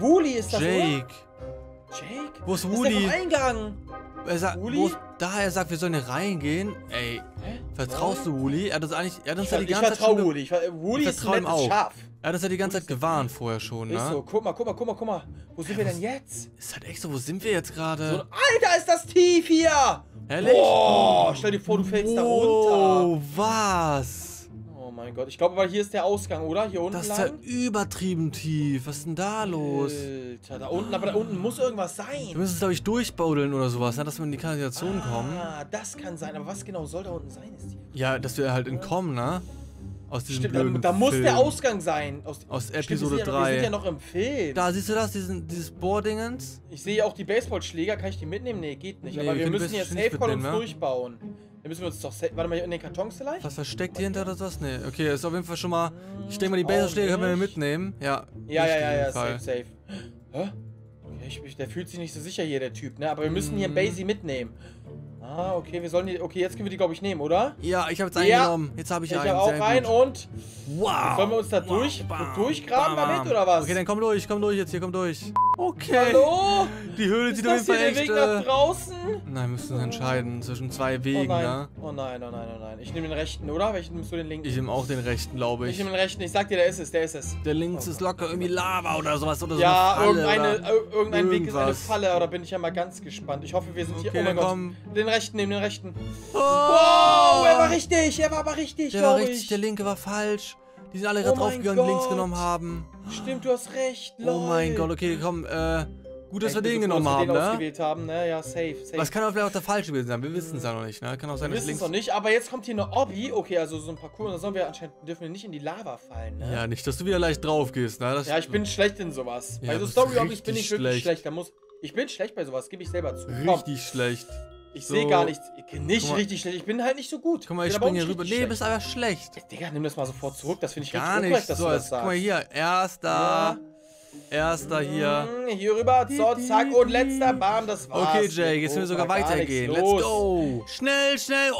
Woolly ist das, Jake? Wo ist Woolly? Ist der vom Eingang? Er sagt, er sagt, wir sollen hier reingehen. Ey, vertraust du Uli? Er hat uns ja die ganze Zeit gewarnt vorher schon, ne? Ist so, guck mal. Wo sind wir denn jetzt? Ist halt echt so, wo sind wir jetzt gerade? So, Alter, ist das tief hier! Ehrlich? Oh, stell dir vor, du fällst da runter. Oh, was? Oh mein Gott, ich glaube, weil hier ist der Ausgang, oder? Hier unten lang? Das ist ja übertrieben tief. Was ist denn da los? Alter, da unten, aber da unten muss irgendwas sein. Wir müssen es, glaube ich, durchbaudeln oder sowas, ne? Dass wir in die Kanalisation kommen. Ah, das kann sein. Aber was genau soll da unten sein? Ist die dass wir halt entkommen, ne? Aus diesem blöden da muss Film. Der Ausgang sein. Aus Episode 3. Wir sind ja noch im Film. Da, siehst du das? Dieses Bohrdingens? Ich sehe auch die Baseballschläger. Kann ich die mitnehmen? Nee, geht nicht. Nee, aber wir müssen jetzt safe von uns durchbauen. Dann müssen wir uns doch... Warte mal, in den Kartons vielleicht? Was versteckt hier hinter oder was? Nee, okay, ist auf jeden Fall schon mal... Ich denke mal, die Baseballschläge können wir mitnehmen. Ja, safe. Hä? Der fühlt sich nicht so sicher hier, der Typ, ne? Aber wir müssen hier ein Basie mitnehmen. Ah, okay, wir sollen die... Okay, jetzt können wir die, glaube ich, nehmen, oder? Ja, ich habe jetzt einen genommen. Jetzt habe ich einen. Ich habe auch einen und... Wow! Sollen wir uns da durchgraben damit, oder was? Okay, dann komm durch jetzt hier, komm durch. Okay. Hallo? Die Höhle sieht auf jeden Fall echt... Ist das hier der Weg nach draußen? Nein, wir müssen uns entscheiden zwischen zwei Wegen, ne? Oh nein. Ich nehme den rechten, oder? Welchen nimmst du, den linken? Ich nehme auch den rechten, glaube ich. Ich nehme den rechten. Ich sag dir, der ist es. Der links ist locker irgendwie Lava oder sowas. Oder ja, so eine Falle, irgendein Weg ist eine Falle. Oder bin ich ja mal ganz gespannt. Ich hoffe, wir sind hier... Oh mein Gott. Den rechten, nehme den rechten. Oh. Wow, er war aber richtig, glaube ich. Der linke war falsch. Die sind alle gerade draufgegangen, die links genommen haben. Stimmt, du hast recht, Leute. Oh mein Gott, okay, komm, gut, dass wir den genommen haben, ne? Ausgewählt haben, ne? Ja, safe. Das kann auch vielleicht auch der falsche gewesen sein, wir wissen es ja noch nicht, ne? Kann auch sein, dass links... Wir wissen es noch nicht, aber jetzt kommt hier eine Obby, okay, also so ein Parcours, da sollen wir anscheinend, dürfen wir nicht in die Lava fallen, ne? Ja, nicht, dass du wieder leicht drauf gehst, ne? Ja, ich bin schlecht in sowas. Ja, bei so Story-Obbys bin ich wirklich schlecht, Ich bin schlecht bei sowas, gebe ich selber zu. Richtig schlecht. Ich sehe gar nichts. Nicht richtig schlecht. Ich bin halt nicht so gut. Guck mal, ich springe hier rüber. Nee, bist aber schlecht. Digga, nimm das mal sofort zurück. Das finde ich richtig ungerecht, dass du das sagst. Guck mal hier. Erster hier. Hier rüber. So, zack. Und letzter. Bam, das war's. Okay, Jay, jetzt müssen wir sogar weitergehen. Let's go. Schnell.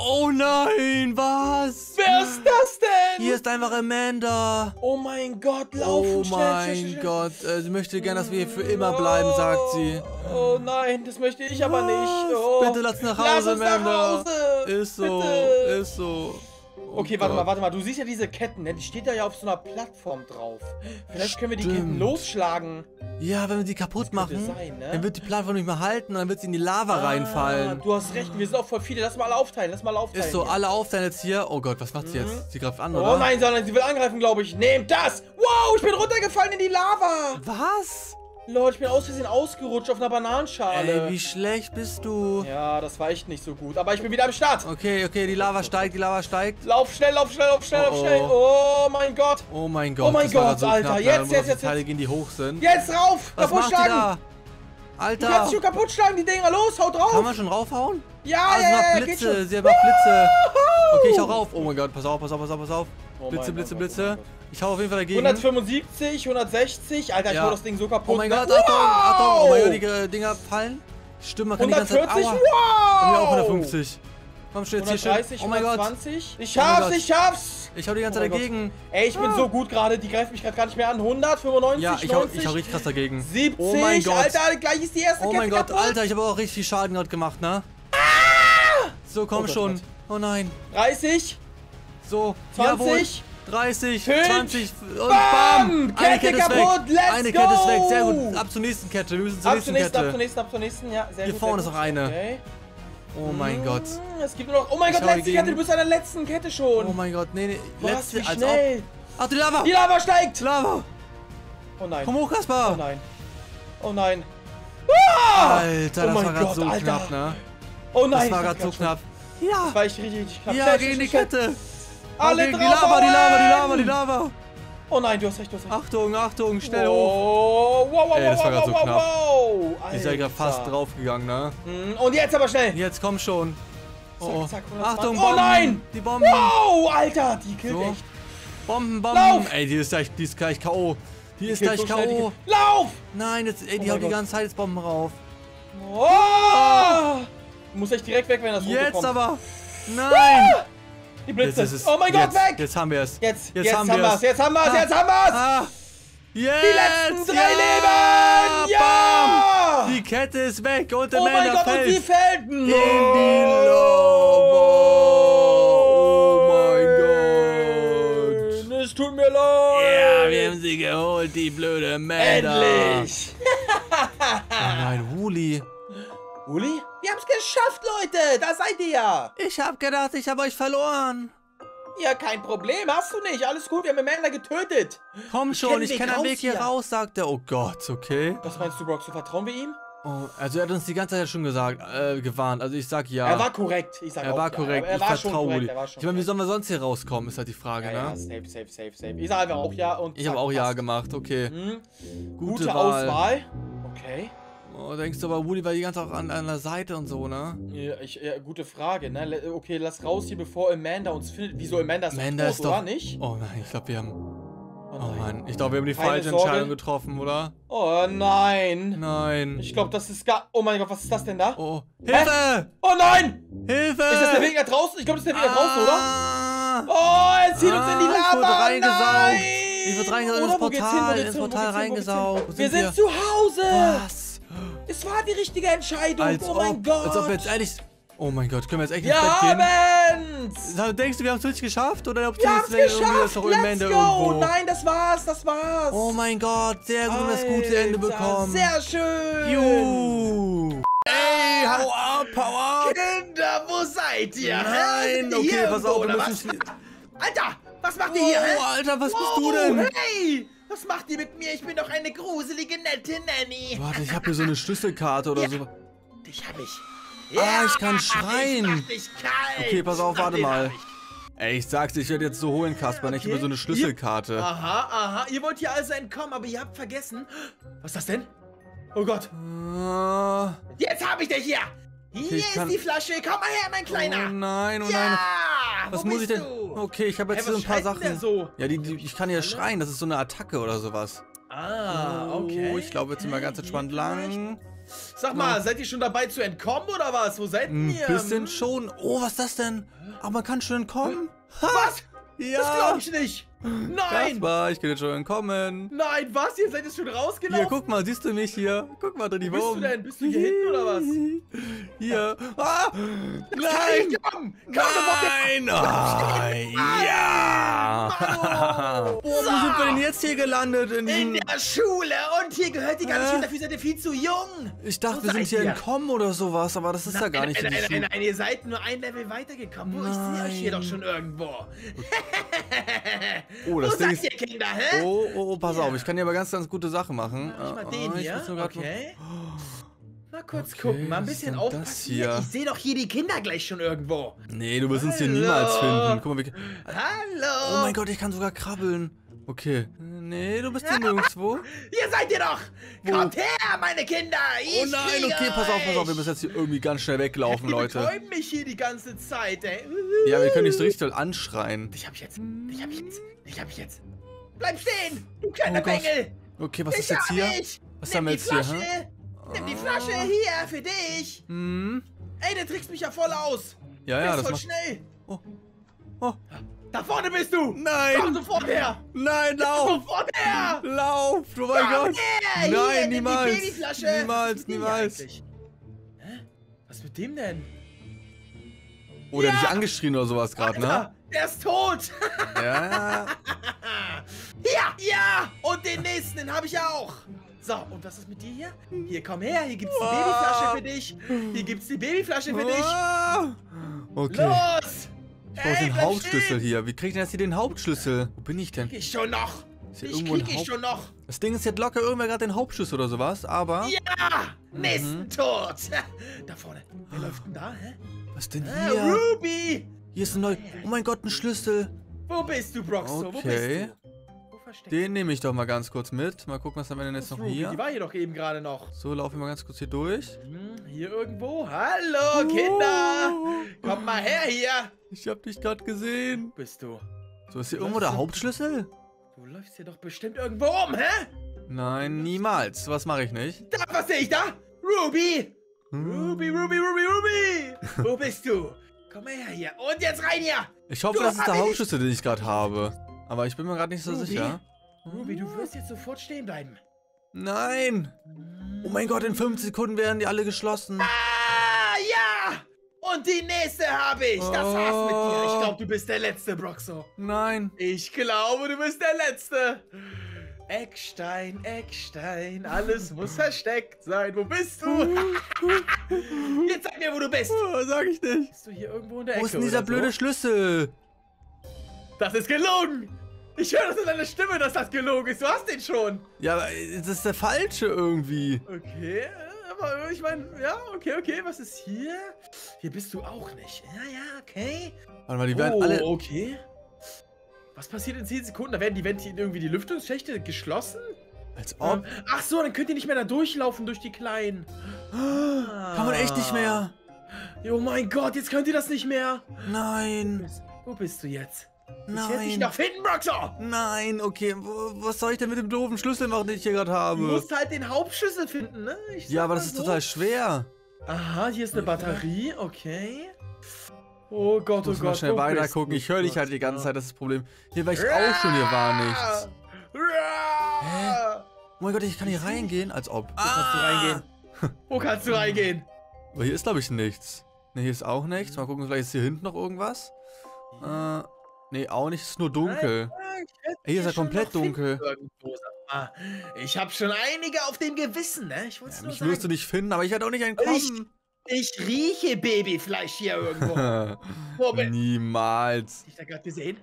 Oh nein, was? Wer ist das denn? Hier ist einfach Amanda. Oh mein Gott, laufen schnell. Oh mein Gott. Sie möchte gerne, dass wir hier für immer bleiben, sagt sie. Oh nein, das möchte ich aber nicht. Bitte lass uns nach Hause, Amanda. Ist so. Okay, warte mal. Du siehst ja diese Ketten, die steht da ja auf so einer Plattform drauf. Vielleicht können wir die Ketten losschlagen. Ja, wenn wir die kaputt machen, sein, ne? Dann wird die Plattform nicht mehr halten und dann wird sie in die Lava reinfallen. Du hast recht, wir sind auch voll viele. Lass mal alle aufteilen, Ist so, alle aufteilen jetzt hier. Oh Gott, was macht sie jetzt? Sie greift an, oder? Oh nein, sondern sie will angreifen, glaube ich. Nehmt das! Wow, ich bin runtergefallen in die Lava! Was? Leute, ich bin aus Versehen ausgerutscht auf einer Bananenschale. Ey, wie schlecht bist du? Ja, das war echt nicht so gut. Aber ich bin wieder am Start. Okay, okay, die Lava steigt, Lauf schnell, lauf schnell. Oh mein Gott. Oh mein Gott, so Alter. Knapp, jetzt. Die Teile gehen, die hoch sind. Jetzt rauf. Was macht die da? Alter. Du kannst schon kaputt schlagen, die Dinger. Los, hau drauf. Kann man schon raufhauen? Ja, ja, geht schon. Sie hat noch Blitze. Okay, ich hau rauf. Oh mein Gott, pass auf. Blitze. Ich hau auf jeden Fall dagegen. 175, 160. Alter, ich hau das Ding so kaputt. Oh mein Gott, Achtung, Achtung. Oh mein Gott, die Dinger fallen. Stimmt, man kann 140, die ganze Zeit... Wow! Und wir auch 150. Komm, schnell, jetzt hier schön. Oh mein Gott. Ich schaff's. Ich hau die ganze Zeit dagegen. Ey, ich bin so gut gerade. Die greift mich gerade gar nicht mehr an. 195, ja, ich hau richtig krass dagegen. 70, oh mein Gott. Alter, gleich ist die erste Kette. Oh mein Gott, Alter, ich habe auch richtig viel Schaden gerade gemacht, ne? So, komm schon. Oh nein. 30. So, 20, jawohl, 30, 5, 20 und bam! Kette kaputt, let's go! Eine Kette ist weg, sehr gut. Ab zur nächsten Kette, wir müssen zur nächsten Kette. Ab zur nächsten, ja, sehr gut. Hier vorne ist noch eine. Okay. Oh mein Gott. Es gibt nur noch, oh mein Gott, letzte Kette, du bist an der letzten Kette schon. Oh mein Gott, nee. Was, letzte, wie schnell? Ach, die Lava! Die Lava steigt! Lava! Oh nein. Komm hoch, Kaspar! Oh nein. Oh nein. Ah! Alter, das war gerade so knapp, ne? Oh nein. Das war gerade so knapp. Ja. Das war echt richtig knapp. Ja, gegen die Kette. Alle die Lava, die Lava. Oh nein, du hast recht. Achtung, schnell hoch. Wow, das war so knapp. Ich sei gerade fast draufgegangen, ne? Und jetzt aber schnell. Jetzt komm schon. Oh. Zack, Achtung, Bomben. Oh nein. Die Bomben. Wow, Alter, die killt echt. Bomben. Lauf. Ey, die ist gleich K.O. Die ist gleich K.O. Lauf. Nein, jetzt, ey, die haut die ganze Zeit jetzt Bomben rauf. Oh. Du musst echt direkt weg, wenn das runterkommt. Jetzt aber. Nein. Die Blitze. Oh mein Gott, weg! Jetzt haben wir es. Jetzt haben wir es. Die letzten drei Leben. Ja! Bam. Die Kette ist weg und der Mender fällt. Oh mein Gott, und die fällt in die Lava. Oh mein Gott. Es tut mir leid. Ja, wir haben sie geholt, die blöde Mender. Endlich. Nein, Uli. Uli? Wir haben's geschafft, Leute! Da seid ihr ja! Ich hab gedacht, ich habe euch verloren. Ja, kein Problem, hast du nicht. Alles gut, wir haben Amanda getötet. Komm schon, ich kenne den Weg hier raus, sagt er. Oh Gott, okay. Was meinst du, Brock? So vertrauen wir ihm? Oh, also er hat uns die ganze Zeit schon gesagt, gewarnt. Also ich sag ja. Er war korrekt. Ich vertraue Uli. Ich meine, wie sollen wir sonst hier rauskommen, ist halt die Frage, ja, ne? Ja, safe. Ich sag einfach auch ja und ich habe auch ja gemacht, okay. Gute Auswahl. Okay. Oh, denkst du aber, Woolly war die ganze Zeit an der Seite und so, ne? Ja, gute Frage, ne? Okay, lass raus hier, bevor Amanda uns findet. Wieso Amanda ist tot, oder nicht? Oh nein, ich glaube, wir haben... Oh Mann, ich glaube, wir haben die falsche Entscheidung getroffen, oder? Oh nein. Nein. Ich glaube, das ist gar... Oh mein Gott, was ist das denn da? Oh. Hilfe! Hä? Oh nein! Hilfe! Ist das der Weg nach draußen? Ich glaube, das ist der Weg nach draußen, oder? Oh, er zieht uns in die Lava! Nein! Ich wurde reingesaugt ins Portal reingesaugt. Wir sind zu Hause! Was? Es war die richtige Entscheidung, oh mein Gott. Als ob wir jetzt ehrlich... Oh mein Gott, können wir jetzt echt ins Bett gehen? Wir haben's! Denkst du, wir haben es wirklich geschafft? Oder ob wir haben's geschafft, let's go! Nein, das war's! Oh mein Gott, sehr gut, das gute Ende bekommen. Sehr schön! Juhu! Ey, hau ab! Kinder, wo seid ihr? Nein, okay, pass auf, wir müssen... Alter, was macht ihr hier? Oh, Alter, was bist du denn? Hey! Was macht ihr mit mir? Ich bin doch eine gruselige, nette Nanny. Warte, ich habe hier so eine Schlüsselkarte oder so. Dich hab ich. Ja, ich kann schreien. Ich mach dich kalt. Okay, pass auf, warte mal. Ey, ich sag's, ich werde jetzt so holen, Kaspar, nicht über so eine Schlüsselkarte. Aha. Ihr wollt hier also entkommen, aber ihr habt vergessen. Was ist das denn? Oh Gott. Jetzt hab ich dich hier. Okay, hier ist die Flasche. Komm mal her, mein Kleiner. Oh nein. Was muss ich denn? Okay, ich habe jetzt so ein paar Sachen. Ja, ich kann ja schreien, das ist so eine Attacke oder sowas. Ah, okay. Ich glaube, jetzt sind wir ganz entspannt lang. Sag mal, seid ihr schon dabei zu entkommen oder was? Wo seid ihr? Ein bisschen schon. Oh, was ist das denn? Aber man kann schon entkommen? Was? Ja. Das glaube ich nicht. Nein! Kaspar, ich kann jetzt schon entkommen. Nein, was? Ihr seid jetzt schon rausgelaufen? Ja, guck mal, siehst du mich hier? Guck mal, da die Wurm. Wo bist du denn? Bist du hier hinten oder was? Hier. Ah, nein! Nein! Nein! Ja! Wo sind wir denn jetzt hier gelandet? In der Schule! Und hier gehört die ganze Schule, dafür seid ihr viel zu jung! Ich dachte, wir sind hier in Kommen oder sowas, aber das ist ja gar nicht. Nein, ihr seid nur ein Level weitergekommen. Ich sehe euch hier doch schon irgendwo. Oh, das Ding ist... Oh, pass auf, ich kann hier aber ganz gute Sachen machen. Den hier. Okay. Mal kurz gucken, mal ein bisschen aufpassen. Ich sehe doch hier die Kinder gleich schon irgendwo. Nee, du wirst uns hier niemals finden. Guck mal, wir... Hallo! Oh mein Gott, ich kann sogar krabbeln. Okay. Nee, du bist hier nirgendwo. Hier seid ihr doch! Kommt her, meine Kinder! Ich okay, pass auf. Wir müssen jetzt hier irgendwie ganz schnell weglaufen, Leute. Die betäuben mich hier die ganze Zeit, ey. Ja, wir können dich so richtig doll anschreien. Ich hab jetzt. Bleib stehen, du kleiner Bengel! Okay, was ist jetzt hier? Was haben wir jetzt hier, hä? Nimm die Flasche hier für dich. Hm. Ey, der trickst mich ja voll aus. Ja, das ist voll schnell. Oh. Da vorne bist du. Nein. Komm sofort her. Nein, lauf. Komm sofort her. Lauf. Oh mein Gott. Nein, hier, niemals. Nimm die Babyflasche. Niemals. Hä? Was ist mit dem denn? Oh, der hat dich angeschrien oder sowas gerade, ne? Der ist tot. Ja. Ja. Und den nächsten, den habe ich auch. So, und was ist mit dir hier? Hier, komm her, hier gibt's die Babyflasche für dich. Okay. Los! Ich brauche den Hauptschlüssel hier. Wie krieg ich denn jetzt hier den Hauptschlüssel? Wo bin ich denn? Ich krieg ihn schon noch. Das Ding ist jetzt locker irgendwer gerade den Hauptschlüssel oder sowas, aber... Ja! Mist, tot! Da vorne. Wer läuft denn da, hä? Was denn hier? Ruby! Hier ist ein neuer... Oh mein Gott, ein Schlüssel. Wo bist du, Broxo? Okay. Wo bist du? Den nehme ich doch mal ganz kurz mit. Mal gucken, was haben wir denn jetzt noch hier? Die war hier doch eben gerade noch. So, laufen wir mal ganz kurz hier durch. Hier irgendwo. Hallo, Kinder. Komm mal her hier. Ich hab dich gerade gesehen. Bist du? So, ist hier irgendwo der Hauptschlüssel? Du läufst hier doch bestimmt irgendwo rum, hä? Nein, niemals. Was mache ich nicht? Da, was sehe ich da? Ruby. Ruby. Wo bist du? Komm mal her hier. Und jetzt rein hier. Ich hoffe, das ist der Hauptschlüssel, den ich gerade habe. Aber ich bin mir gerade nicht so sicher. Ruby, du wirst jetzt sofort stehen bleiben. Nein! Oh mein Gott, in 5 Sekunden werden die alle geschlossen. Ah, ja! Und die nächste habe ich. Das war's mit dir. Ich glaube, du bist der Letzte, Broxo. Nein. Ich glaube, du bist der Letzte. Eckstein, alles muss versteckt sein. Wo bist du? Jetzt sag mir, wo du bist. Sag ich nicht. Bist du hier irgendwo in der Ecke? Wo ist denn dieser blöde Schlüssel? Das ist gelogen! Ich höre das in deiner Stimme, dass das gelogen ist. Du hast den schon. Ja, aber das ist der falsche irgendwie. Okay, aber ich meine, ja, okay. Was ist hier? Hier bist du auch nicht. Ja, okay. Warte mal, die werden alle... okay. Was passiert in 10 Sekunden? Da werden die Ventile irgendwie die Lüftungsschächte geschlossen? Als ob... Ach so, dann könnt ihr nicht mehr da durchlaufen durch die Kleinen. Kann man echt nicht mehr. Oh mein Gott, jetzt könnt ihr das nicht mehr. Nein. Wo bist du jetzt? Nein. Ich werde dich noch finden, Broxo! Nein, okay. Was soll ich denn mit dem doofen Schlüssel machen, den ich hier gerade habe? Du musst halt den Hauptschlüssel finden, ne? Ja, aber das ist total schwer. Aha, hier ist eine Batterie, okay. Oh Gott, oh Gott. Ich muss mal schnell weiter gucken. Ich höre dich halt die ganze Zeit, das ist das Problem. Hier war ich auch schon, hier war nichts. Hä? Oh mein Gott, ich kann hier reingehen, als ob. Wo kannst du reingehen? Aber hier ist, glaube ich, nichts. Ne, hier ist auch nichts. Mal gucken, vielleicht ist hier hinten noch irgendwas. Nee, auch nicht. Es ist nur dunkel. Ey, ist ja komplett dunkel. Ich habe schon einige auf dem Gewissen, ne? Ich wollte es nur sagen. Mich wirst du nicht finden, aber ich werde auch nicht einen kommen. Ich rieche Babyfleisch hier irgendwo. Niemals. Hab ich da gerade gesehen?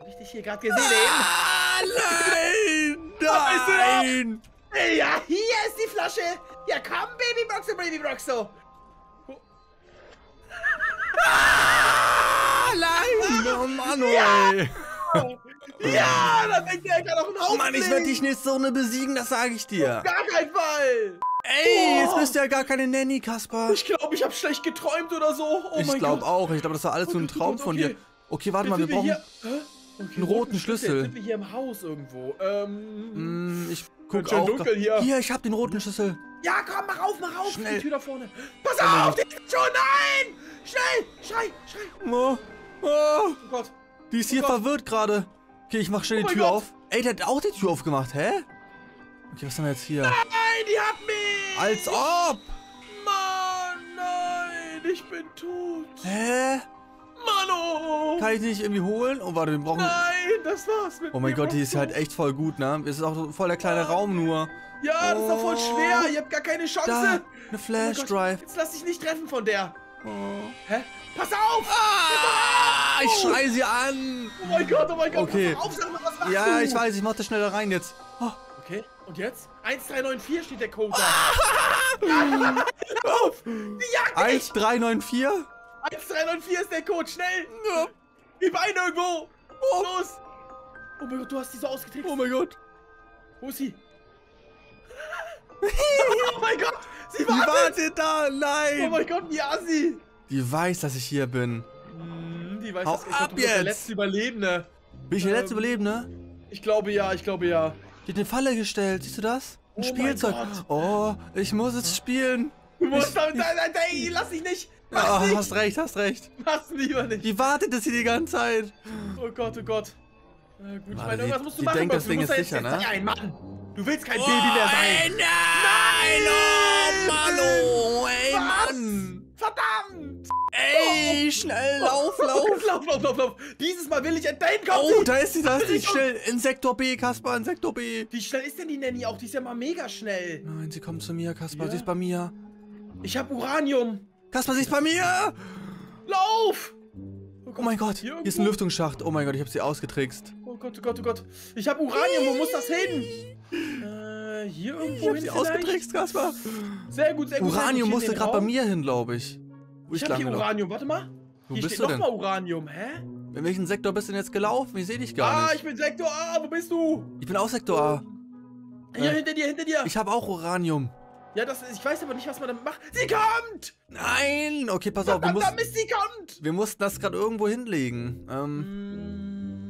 Hab ich dich hier gerade gesehen? Nein! Ja, hier ist die Flasche. Ja, komm, Baby Broxo. Oh Mann, ey. Ja, da denkt der gerade auf den Hauptweg. Mann, ich werde dich nächste Runde besiegen, das sage ich dir. Auf gar keinen Fall. Ey, jetzt bist du ja gar keine Nanny, Kaspar. Ich glaube, ich habe schlecht geträumt oder so. Oh mein Gott. Ich glaube auch. Ich glaube, das war alles so ein Traum von dir. Okay, warte mal, wir brauchen einen roten Schlüssel. Sind wir hier im Haus irgendwo? Ich guck auch. Hier, ich habe den roten Schlüssel. Ja, komm, mach auf. Schnell. Die Tür da vorne. Pass auf, die ist schon, nein! Schnell, schrei. Oh Gott. Die ist hier verwirrt gerade. Okay, ich mach schnell die Tür auf. Ey, der hat auch die Tür aufgemacht, hä? Okay, was haben wir jetzt hier? Nein, die hat mich! Als ob! Mann, nein! Ich bin tot. Hä? Mano! Kann ich nicht irgendwie holen? Oh, warte, wir brauchen... Nein, das war's mit mir. Oh mein Gott, die ist halt echt voll gut, ne? Es ist auch voll der kleine Raum nur. Ja, das ist doch voll schwer. Ihr habt gar keine Chance. Da, eine Flash Drive. Jetzt lass dich nicht treffen von der. Hä? Pass auf! Ah, ich schreie sie an. Oh mein Gott, okay. Pass auf, sag mal, was machst du? Ja, ich weiß, ich mach das schneller rein jetzt. Oh. Okay, und jetzt? 1394 steht der Code da. Ja, auf! Die jagt dich! 1394? 1394 ist der Code, schnell! Ja. Die Beine irgendwo! Oh. Los! Oh mein Gott, du hast die so ausgetrickst. Oh mein Gott! Wo ist sie? Oh mein Gott! Sie wartet! Die wartet da! Nein! Oh mein Gott, ja, sie! Die weiß, dass ich hier bin. Die weiß, dass ich hier bin. Du bist der letzte Überlebende. Bin ich der letzte Überlebende? Ich glaube ja, ich glaube ja. Die hat eine Falle gestellt, siehst du das? Ein Spielzeug. Oh, ich muss es spielen. Du musst damit. Ey, lass dich nicht. Mach's nicht. Hast recht, hast recht. Mach's lieber nicht. Die wartet jetzt hier die ganze Zeit. Oh Gott, oh Gott. Gut, ich meine, irgendwas musst du machen. Das Ding ist sicher, ne? Ein Mann. Du willst kein Baby mehr sein. Nein, oh Mann, ey Mann. Verdammt! Ey, schnell, lauf, lauf! Lauf, lauf, lauf, lauf! Dieses Mal will ich entdecken, komm! Oh, da ist sie, da ist sie! Schnell! In Sektor B, Kaspar, in Sektor B! Wie schnell ist denn die Nanny auch? Die ist ja mal mega schnell! Nein, sie kommt zu mir, Kaspar, ja. Sie ist bei mir! Ich hab Uranium! Kaspar, sie ist bei mir! Lauf! Oh mein Gott, hier ist ein Lüftungsschacht! Oh mein Gott, ich hab sie ausgetrickst! Oh Gott, oh Gott, oh Gott! Ich hab Uranium, wo muss das hin? Hier irgendwo hin. Ich hab sie ausgetrickst, Kaspar. Sehr gut, sehr gut. Uranium musste gerade bei mir hin, glaube ich. Ich hab hier Uranium, warte mal. Hier steht nochmal Uranium, hä? In welchen Sektor bist du denn jetzt gelaufen? Ich sehe dich gar nicht. Ah, ich bin Sektor A, wo bist du? Ich bin auch Sektor A. Hier, hinter dir, hinter dir. Ich habe auch Uranium. Ja, das, ich weiß aber nicht, was man damit macht. Sie kommt! Nein! Okay, pass auf, wir mussten das gerade irgendwo hinlegen.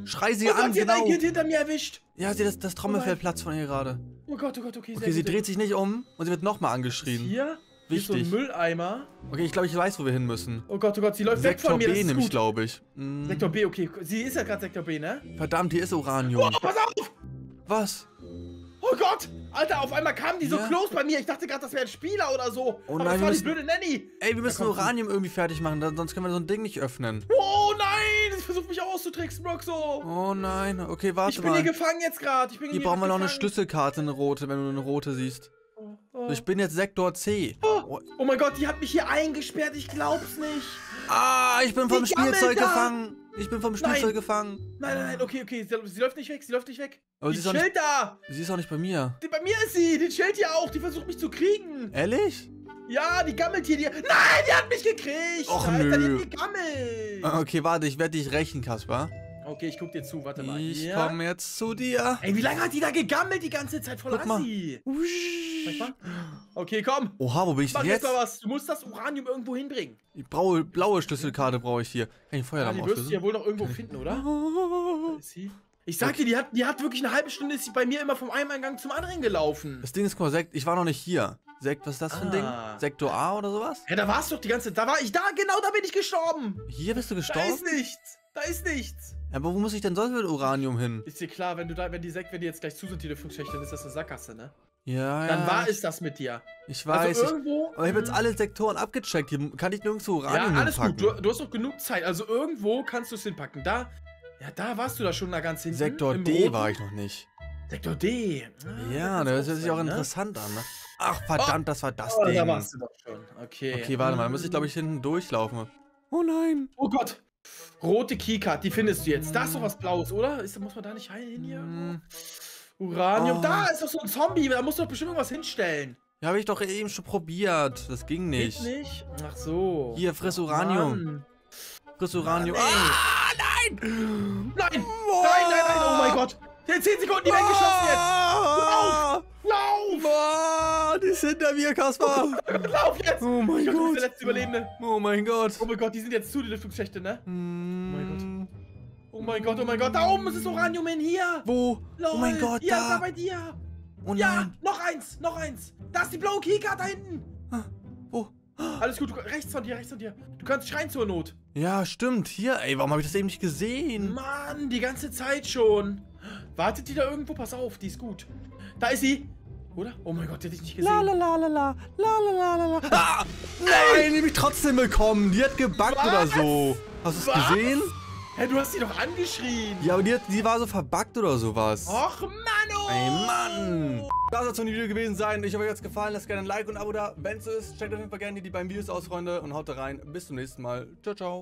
Schrei sie an, genau. Kind hinter mir erwischt. Ja, das Trommelfell platzt von ihr gerade. Oh Gott, okay, okay, sie dreht sich nicht um und sie wird nochmal angeschrien. Hier? Wichtig. Hier ist so ein Mülleimer. Okay, ich glaube, ich weiß, wo wir hin müssen. Oh Gott, sie läuft Sektor weg von mir. Sektor B nämlich, glaube ich. Mm. Sektor B, okay. Sie ist ja gerade Sektor B, ne? Verdammt, hier ist Uranium. Oh, pass auf! Was? Oh Gott! Alter, auf einmal kamen die so close bei mir. Ich dachte gerade, das wäre ein Spieler oder so. Oh nein, aber das war die blöde Nanny. Ey, wir müssen Uranium irgendwie fertig machen, sonst können wir so ein Ding nicht öffnen. Oh nein! Ich versuche mich auszutricksen, Broxo. Oh nein, okay, warte mal. Ich bin hier gefangen jetzt gerade. Hier brauchen wir noch eine Schlüsselkarte, eine rote, wenn du eine rote siehst. So, ich bin jetzt Sektor C. Oh mein Gott, die hat mich hier eingesperrt, ich glaub's nicht. Ah, ich bin vom Spielzeug gefangen. Ich bin vom Spielzeug gefangen. Nein, nein, nein, okay, okay. Sie läuft nicht weg, sie läuft nicht weg. Aber die chillt da. Sie ist auch nicht bei mir. Bei mir ist sie. Die chillt hier auch. Die versucht mich zu kriegen. Ehrlich? Ja, die gammelt hier. Nein, die hat mich gekriegt. Och, Alter, die hat gegammelt. Okay, warte, ich werde dich rächen, Kaspar. Okay, ich guck dir zu. Warte mal. Ich komme jetzt zu dir. Ey, wie lange hat die da gegammelt die ganze Zeit? Voll assi. Okay, komm. Oha, wo bin ich denn jetzt? Mach jetzt mal was. Du musst das Uranium irgendwo hinbringen. Die blaue Schlüsselkarte brauche ich hier. Kann ich Feuerlampe auslösen? Die wirst du ja wohl noch irgendwo finden, oder? Da ist sie. Ich sag dir, die hat wirklich eine halbe Stunde, ist sie bei mir immer vom einen Eingang zum anderen gelaufen. Das Ding ist, guck mal, Sekt, ich war noch nicht hier. Sekt, was ist das für ein Ding? Sektor A oder sowas? Ja, da warst du doch die ganze Zeit. Da war ich da, genau da bin ich gestorben. Hier bist du gestorben? Da ist nichts. Da ist nichts. Aber wo muss ich denn sonst mit Uranium hin? Ist dir klar, wenn die jetzt gleich zu sind, die Lüftungsschicht, dann ist das eine Sackgasse, ne? Ja, dann war es das mit dir. Ich weiß. Also irgendwo, aber ich habe jetzt alle Sektoren abgecheckt. Hier kann ich nirgendwo Uranium hinpacken. Ja, alles gut. Du hast doch genug Zeit. Also irgendwo kannst du es hinpacken. Da, ja, da warst du da schon da ganz hinten. Sektor D war ich noch nicht. Sektor D. Ah, ja, das hört sich auch interessant an. Ne? Ach, verdammt, das war das Ding. Da warst du doch schon. Okay. Okay, warte mal. Da muss ich, glaube ich, hinten durchlaufen. Oh nein. Oh Gott. Rote Keycard, die findest du jetzt. Da ist doch was Blaues, oder? Muss man da nicht hin hier? Uranium, da ist doch so ein Zombie, da musst du doch bestimmt irgendwas hinstellen. Ja, habe ich doch eben schon probiert, das ging nicht. Geht nicht? Ach so. Hier, friss Uranium. Mann. Friss Uranium. Nein! Nein! Nein, nein, nein, oh mein Gott. Jetzt 10 Sekunden, die werden geschossen jetzt. Lauf! Lauf! Die sind hinter mir, Kaspar. Lauf jetzt! Oh mein Gott. Das ist der letzte Überlebende. Oh mein Gott. Oh mein Gott, die sind jetzt zu, die Lüftungsschächte, ne? Oh mein Gott. Oh mein Gott, oh mein Gott, da oben ist das Uranium hin, hier! Wo? Lol. Oh mein Gott, ja, da bei dir! Oh nein. Ja, noch eins, noch eins! Da ist die blaue Keycard da hinten! Wo? Alles gut, rechts von dir, rechts von dir. Du kannst schreien zur Not. Ja, stimmt, hier, ey, warum habe ich das eben nicht gesehen? Mann, die ganze Zeit schon. Wartet die da irgendwo? Pass auf, die ist gut. Da ist sie! Oder? Oh mein Gott, die hätte ich nicht gesehen. Lalalala, lalalala. Ah, nein, die hab ich trotzdem bekommen. Die hat gebackt oder so. Hast du es gesehen? Hä, du hast sie doch angeschrien. Ja, aber die war so verbuggt oder sowas. Och, Manno. Ey, Mann. Das soll es von dem Video gewesen sein. Ich hoffe, euch hat es gefallen. Lasst gerne ein Like und ein Abo da. Wenn es so ist, checkt auf jeden Fall gerne die beiden Videos aus, Freunde. Und haut da rein. Bis zum nächsten Mal. Ciao, ciao.